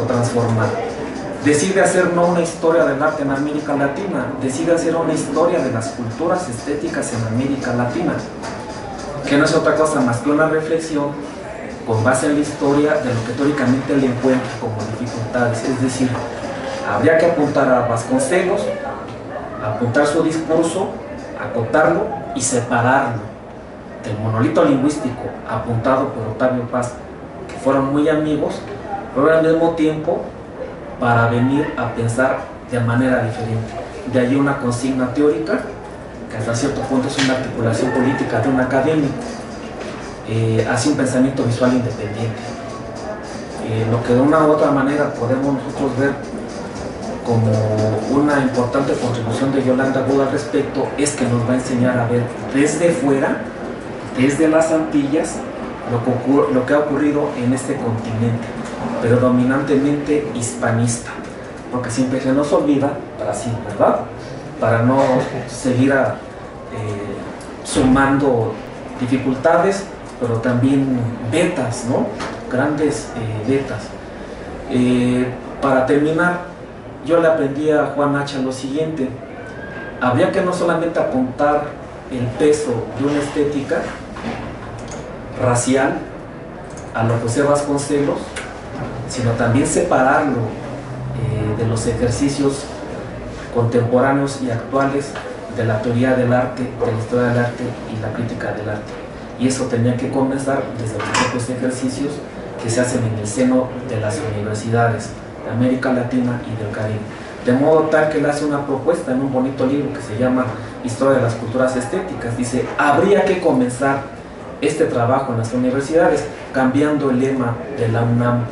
o transformar. Decide hacer no una historia del arte en América Latina, decide hacer una historia de las culturas estéticas en América Latina, que no es otra cosa más que una reflexión con base en la historia de lo que teóricamente le encuentra como dificultades. Es decir, habría que apuntar a Vasconcelos, apuntar su discurso, acotarlo y separarlo del monolito lingüístico apuntado por Octavio Paz, que fueron muy amigos, pero al mismo tiempo para venir a pensar de manera diferente. De ahí una consigna teórica, que hasta cierto punto es una articulación política de un académico, eh, hacia un pensamiento visual independiente. Eh, lo que de una u otra manera podemos nosotros ver como una importante contribución de Yolanda Wood al respecto es que nos va a enseñar a ver desde fuera, desde las Antillas, lo que, ocurre, lo que ha ocurrido en este continente, predominantemente hispanista, porque siempre se nos olvida, para sí, ¿verdad? Para no seguir a, eh, sumando dificultades, pero también vetas, ¿no? Grandes eh, vetas. Eh, para terminar, yo le aprendí a Juan Acha lo siguiente: habría que no solamente apuntar el peso de una estética racial a lo José Vasconcelos, sino también separarlo eh, de los ejercicios contemporáneos y actuales de la teoría del arte, de la historia del arte y la crítica del arte. Y eso tenía que comenzar desde los propios ejercicios que se hacen en el seno de las universidades de América Latina y del Caribe. De modo tal que le hace una propuesta en un bonito libro que se llama Historia de las culturas estéticas. Dice, habría que comenzar este trabajo en las universidades cambiando el lema de la UNAM.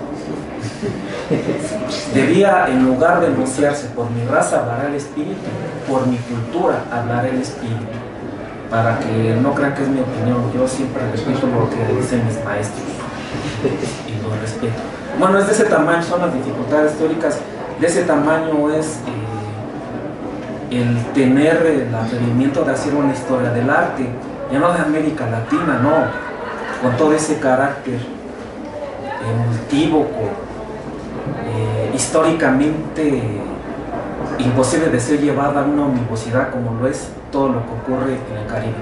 Debía, en lugar de enunciarse por mi raza hablará el espíritu, por mi cultura hablará el espíritu. Para que no crean que es mi opinión, yo siempre respeto lo que dicen mis maestros y lo respeto. Bueno, es de ese tamaño, son las dificultades teóricas. De ese tamaño es eh, el tener el atrevimiento de hacer una historia del arte, ya no de América Latina, no, con todo ese carácter eh, multívoco, eh, históricamente imposible de ser llevada a una omnivocidad como lo es todo lo que ocurre en el Caribe.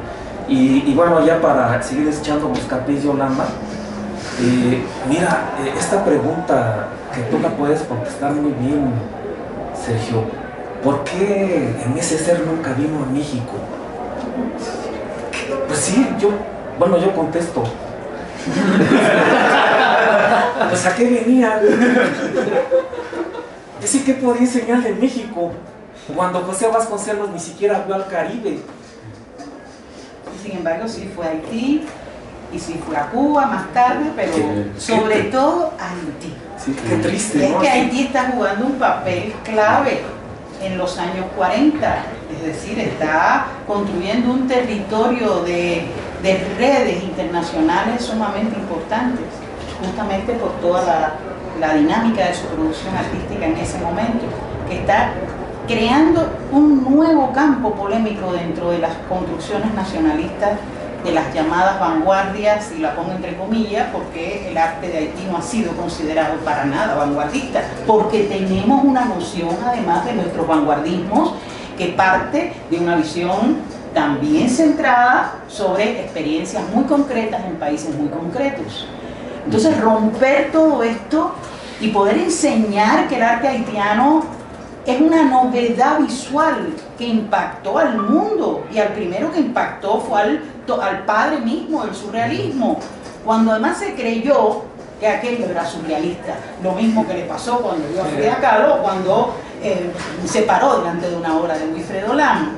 Y, y bueno, ya para seguir echando buscapés, Yolanda, Eh, mira, eh, esta pregunta que tú la puedes contestar muy bien, Sergio, ¿por qué M S C nunca vino a México? Pues sí, yo, bueno, yo contesto. Pues ¿a qué venían? Es que ¿qué podía enseñar de México? Cuando José Vasconcelos ni siquiera fue al Caribe. Sin embargo, sí fue a Haití, y sí fue a Cuba más tarde, pero qué, sobre qué, todo a Haití. Sí, qué triste, es ¿no? que Haití está jugando un papel clave en los años cuarenta, es decir, está construyendo un territorio de, de redes internacionales sumamente importantes, justamente por toda la, la dinámica de su producción artística en ese momento, que está creando un nuevo campo polémico dentro de las construcciones nacionalistas de las llamadas vanguardias, y la pongo entre comillas, porque el arte de Haití no ha sido considerado para nada vanguardista, porque tenemos una noción además de nuestros vanguardismos que parte de una visión también centrada sobre experiencias muy concretas en países muy concretos. Entonces romper todo esto y poder enseñar que el arte haitiano es una novedad visual que impactó al mundo, y al primero que impactó fue al, al padre mismo del surrealismo, cuando además se creyó que aquello era surrealista, lo mismo que le pasó cuando vio a Frida Kahlo, cuando eh, se paró delante de una obra de Wilfredo Lam.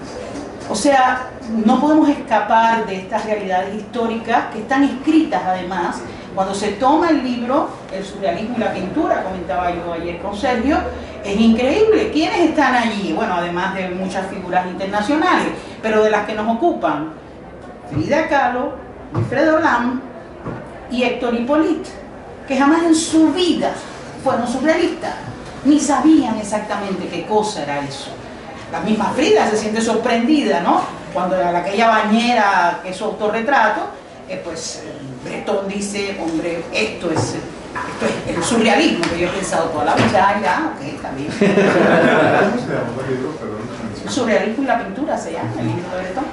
O sea, no podemos escapar de estas realidades históricas que están escritas además. Cuando se toma el libro, el surrealismo y la pintura, comentaba yo ayer con Sergio, es increíble. ¿Quiénes están allí? Bueno, además de muchas figuras internacionales, pero de las que nos ocupan, Frida Kahlo, Wilfredo Lam y Héctor Hippolyte, que jamás en su vida fueron surrealistas, ni sabían exactamente qué cosa era eso. La misma Frida se siente sorprendida, ¿no? Cuando aquella bañera que es su autorretrato, eh, pues... Bretón dice, hombre, esto es, esto es el surrealismo que yo he pensado toda la vida. Ah, ya, ok, está bien. Surrealismo y la pintura se llama el libro de Bretón.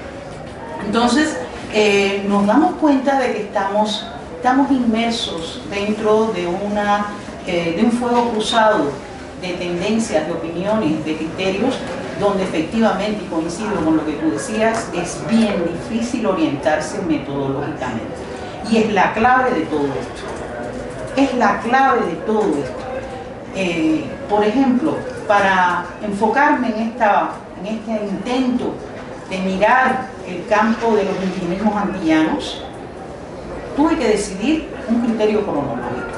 Entonces, eh, nos damos cuenta de que estamos, estamos inmersos dentro de, una, eh, de un fuego cruzado de tendencias, de opiniones, de criterios, donde efectivamente, y coincido con lo que tú decías, es bien difícil orientarse metodológicamente. Y es la clave de todo esto, es la clave de todo esto. Eh, por ejemplo, para enfocarme en, esta, en este intento de mirar el campo de los indigenismos antillanos, tuve que decidir un criterio cronológico,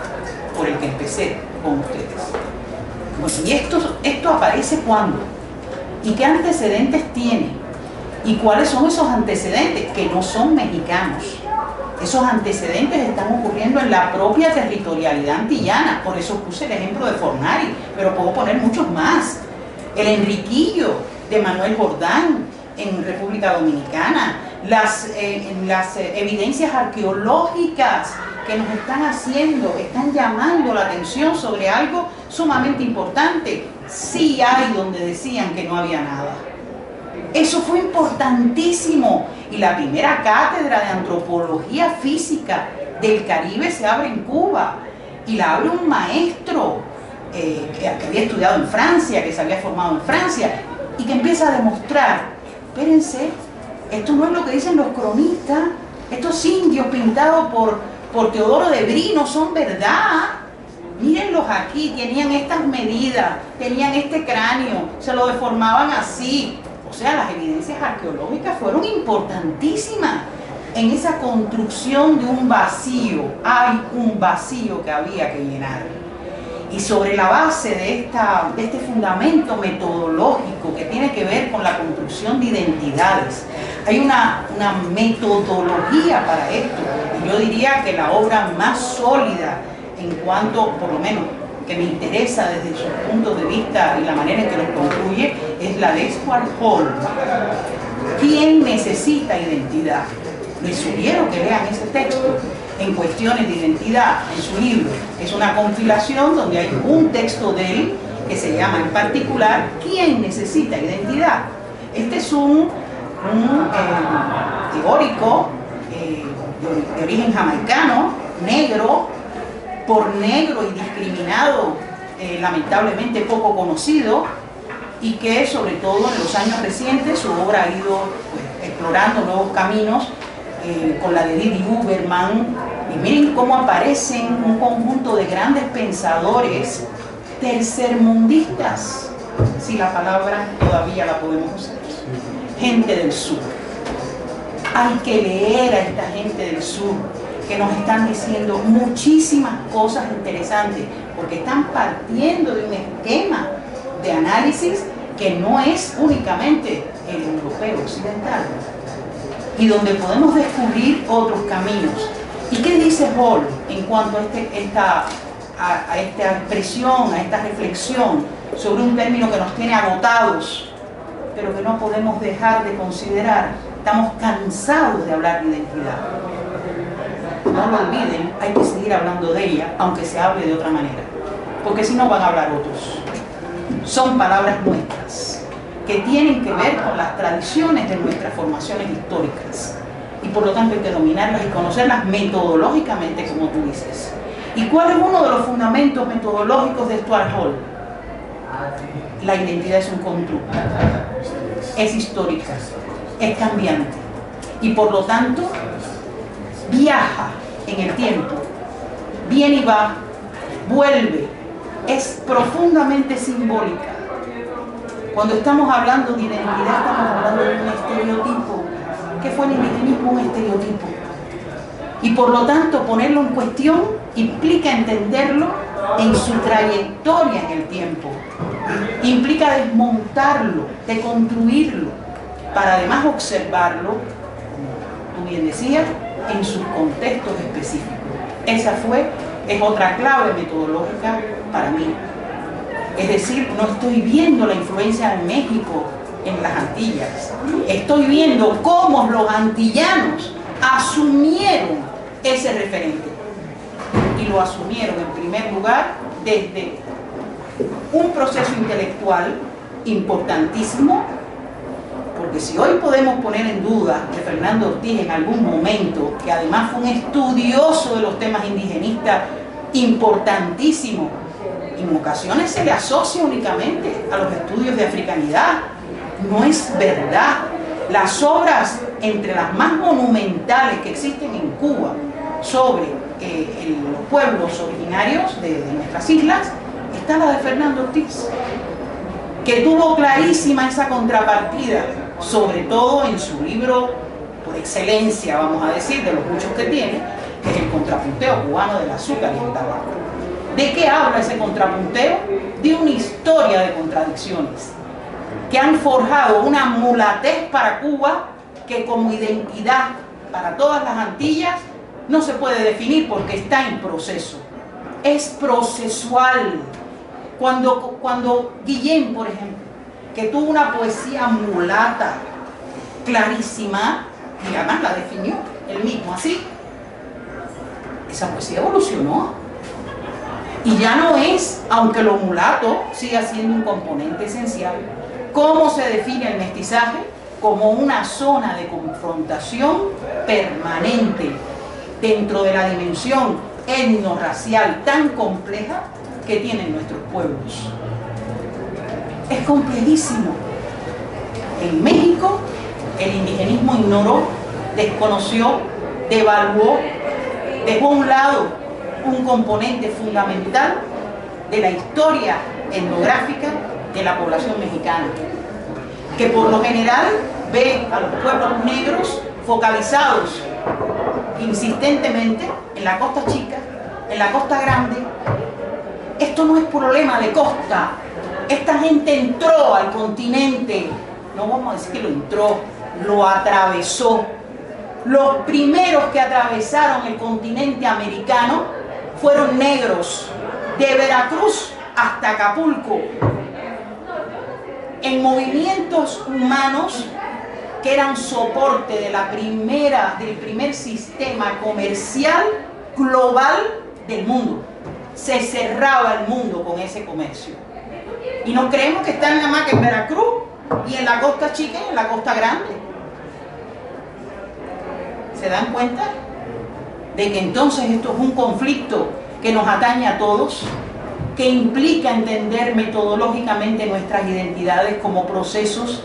por el que empecé con ustedes. Bueno, ¿y esto, esto aparece cuándo? ¿Y qué antecedentes tiene? ¿Y cuáles son esos antecedentes que no son mexicanos? Esos antecedentes están ocurriendo en la propia territorialidad antillana, por eso puse el ejemplo de Fornaris, pero puedo poner muchos más. El Enriquillo de Manuel Jordán en República Dominicana, las, eh, las evidencias arqueológicas que nos están haciendo, están llamando la atención sobre algo sumamente importante. Sí hay donde decían que no había nada. Eso fue importantísimo. Y la primera cátedra de antropología física del Caribe se abre en Cuba, y la abre un maestro eh, que había estudiado en Francia, que se había formado en Francia, y que empieza a demostrar, espérense, esto no es lo que dicen los cronistas, estos indios pintados por, por Teodoro de Brí no son verdad. Mírenlos aquí, tenían estas medidas, tenían este cráneo, se lo deformaban así. O sea, las evidencias arqueológicas fueron importantísimas en esa construcción de un vacío. Hay un vacío que había que llenar. Y sobre la base de, esta, de este fundamento metodológico que tiene que ver con la construcción de identidades, hay una, una metodología para esto. Yo diría que la obra más sólida en cuanto, por lo menos, que me interesa desde su punto de vista y la manera en que los construye, es la de Stuart Hall. ¿Quién necesita identidad? Les sugiero que lean ese texto en cuestiones de identidad en su libro. Es una compilación donde hay un texto de él que se llama en particular ¿Quién necesita identidad? Este es un, un eh, teórico eh, de origen jamaicano, negro, por negro y discriminado, eh, lamentablemente poco conocido, y que sobre todo en los años recientes su obra ha ido pues, explorando nuevos caminos eh, con la de Didi Huberman. Y miren cómo aparecen un conjunto de grandes pensadores tercermundistas, si la palabra todavía la podemos usar, gente del sur. Hay que leer a esta gente del sur, que nos están diciendo muchísimas cosas interesantes, porque están partiendo de un esquema de análisis que no es únicamente el europeo occidental, y donde podemos descubrir otros caminos. ¿Y qué dice Hall en cuanto a, este, esta, a, a esta expresión, a esta reflexión sobre un término que nos tiene agotados, pero que no podemos dejar de considerar? Estamos cansados de hablar de identidad. No lo olviden, hay que seguir hablando de ella, aunque se hable de otra manera, porque si no van a hablar otros. Son palabras nuestras, que tienen que ver con las tradiciones de nuestras formaciones históricas. Y por lo tanto hay que dominarlas y conocerlas metodológicamente, como tú dices. ¿Y cuál es uno de los fundamentos metodológicos de Stuart Hall? La identidad es un constructo, es histórica, es cambiante, y por lo tanto viaja en el tiempo, viene y va, vuelve, es profundamente simbólica. Cuando estamos hablando de identidad estamos hablando de un estereotipo. ¿Qué fue el indigenismo? Un estereotipo. Y por lo tanto ponerlo en cuestión implica entenderlo en su trayectoria en el tiempo, implica desmontarlo, deconstruirlo, para además observarlo, como tú bien decías, en sus contextos específicos. Esa fue, es otra clave metodológica para mí. Es decir, no estoy viendo la influencia de México en las Antillas, estoy viendo cómo los antillanos asumieron ese referente, y lo asumieron en primer lugar desde un proceso intelectual importantísimo, porque si hoy podemos poner en duda que Fernando Ortiz en algún momento, que además fue un estudioso de los temas indigenistas importantísimo, en ocasiones se le asocia únicamente a los estudios de africanidad. No es verdad. Las obras entre las más monumentales que existen en Cuba sobre eh, el, los pueblos originarios de, de nuestras islas está la de Fernando Ortiz, que tuvo clarísima esa contrapartida, sobre todo en su libro por excelencia, vamos a decir, de los muchos que tiene, que es El contrapunteo cubano del azúcar y el tabaco. ¿De qué habla ese contrapunteo? De una historia de contradicciones que han forjado una mulatez para Cuba que como identidad para todas las Antillas no se puede definir porque está en proceso. Es procesual. Cuando, cuando Guillén, por ejemplo, que tuvo una poesía mulata clarísima, y además la definió él mismo así, esa poesía evolucionó. Y ya no es, aunque lo mulato siga siendo un componente esencial. ¿Cómo se define el mestizaje? Como una zona de confrontación permanente dentro de la dimensión etnorracial tan compleja que tienen nuestros pueblos. Es complejísimo. En México el indigenismo ignoró, desconoció, devaluó, dejó a un lado un componente fundamental de la historia etnográfica de la población mexicana, que por lo general ve a los pueblos negros focalizados insistentemente en la costa chica, en la costa grande. Esto no es problema de costa. Esta gente entró al continente, no vamos a decir que lo entró, lo atravesó. Los primeros que atravesaron el continente americano fueron negros, de Veracruz hasta Acapulco, en movimientos humanos que eran soporte de la primera, del primer sistema comercial global del mundo. Se cerraba el mundo con ese comercio. Y no creemos que está nada más que en Veracruz y en la costa chica y en la costa grande. ¿Se dan cuenta? De que entonces esto es un conflicto que nos atañe a todos, que implica entender metodológicamente nuestras identidades como procesos,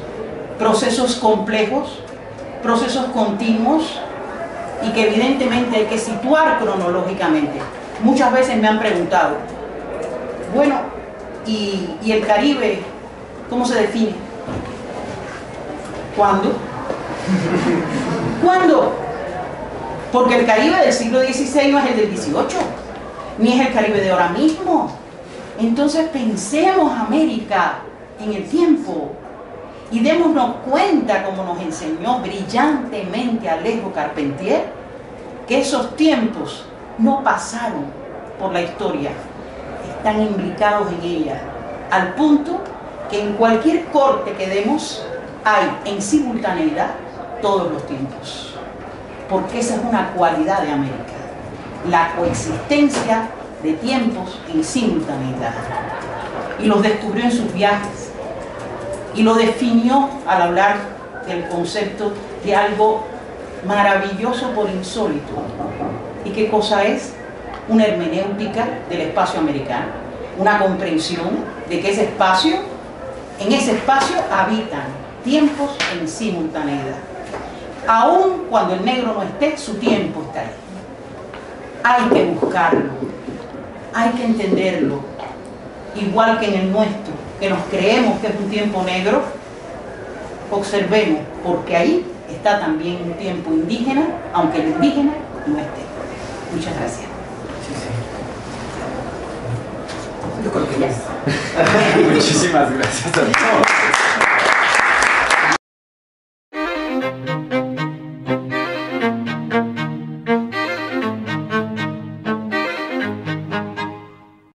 procesos complejos, procesos continuos, y que evidentemente hay que situar cronológicamente. Muchas veces me han preguntado, bueno, ¿y, y el Caribe cómo se define? ¿Cuándo? ¿Cuándo? Porque el Caribe del siglo dieciséis no es el del dieciocho, ni es el Caribe de ahora mismo. Entonces pensemos América en el tiempo y démonos cuenta, como nos enseñó brillantemente Alejo Carpentier, que esos tiempos no pasaron por la historia, están imbricados en ella, al punto que en cualquier corte que demos hay en simultaneidad todos los tiempos, porque esa es una cualidad de América, la coexistencia de tiempos en simultaneidad. Y los descubrió en sus viajes y lo definió al hablar del concepto de algo maravilloso por insólito. ¿Y qué cosa es? Una hermenéutica del espacio americano, una comprensión de que ese espacio, en ese espacio habitan tiempos en simultaneidad. Aún cuando el negro no esté, su tiempo está ahí. Hay que buscarlo, hay que entenderlo, igual que en el nuestro, que nos creemos que es un tiempo negro. Observemos, porque ahí está también un tiempo indígena, aunque el indígena no esté. Muchas gracias. Yo creo que... Muchísimas gracias a todos.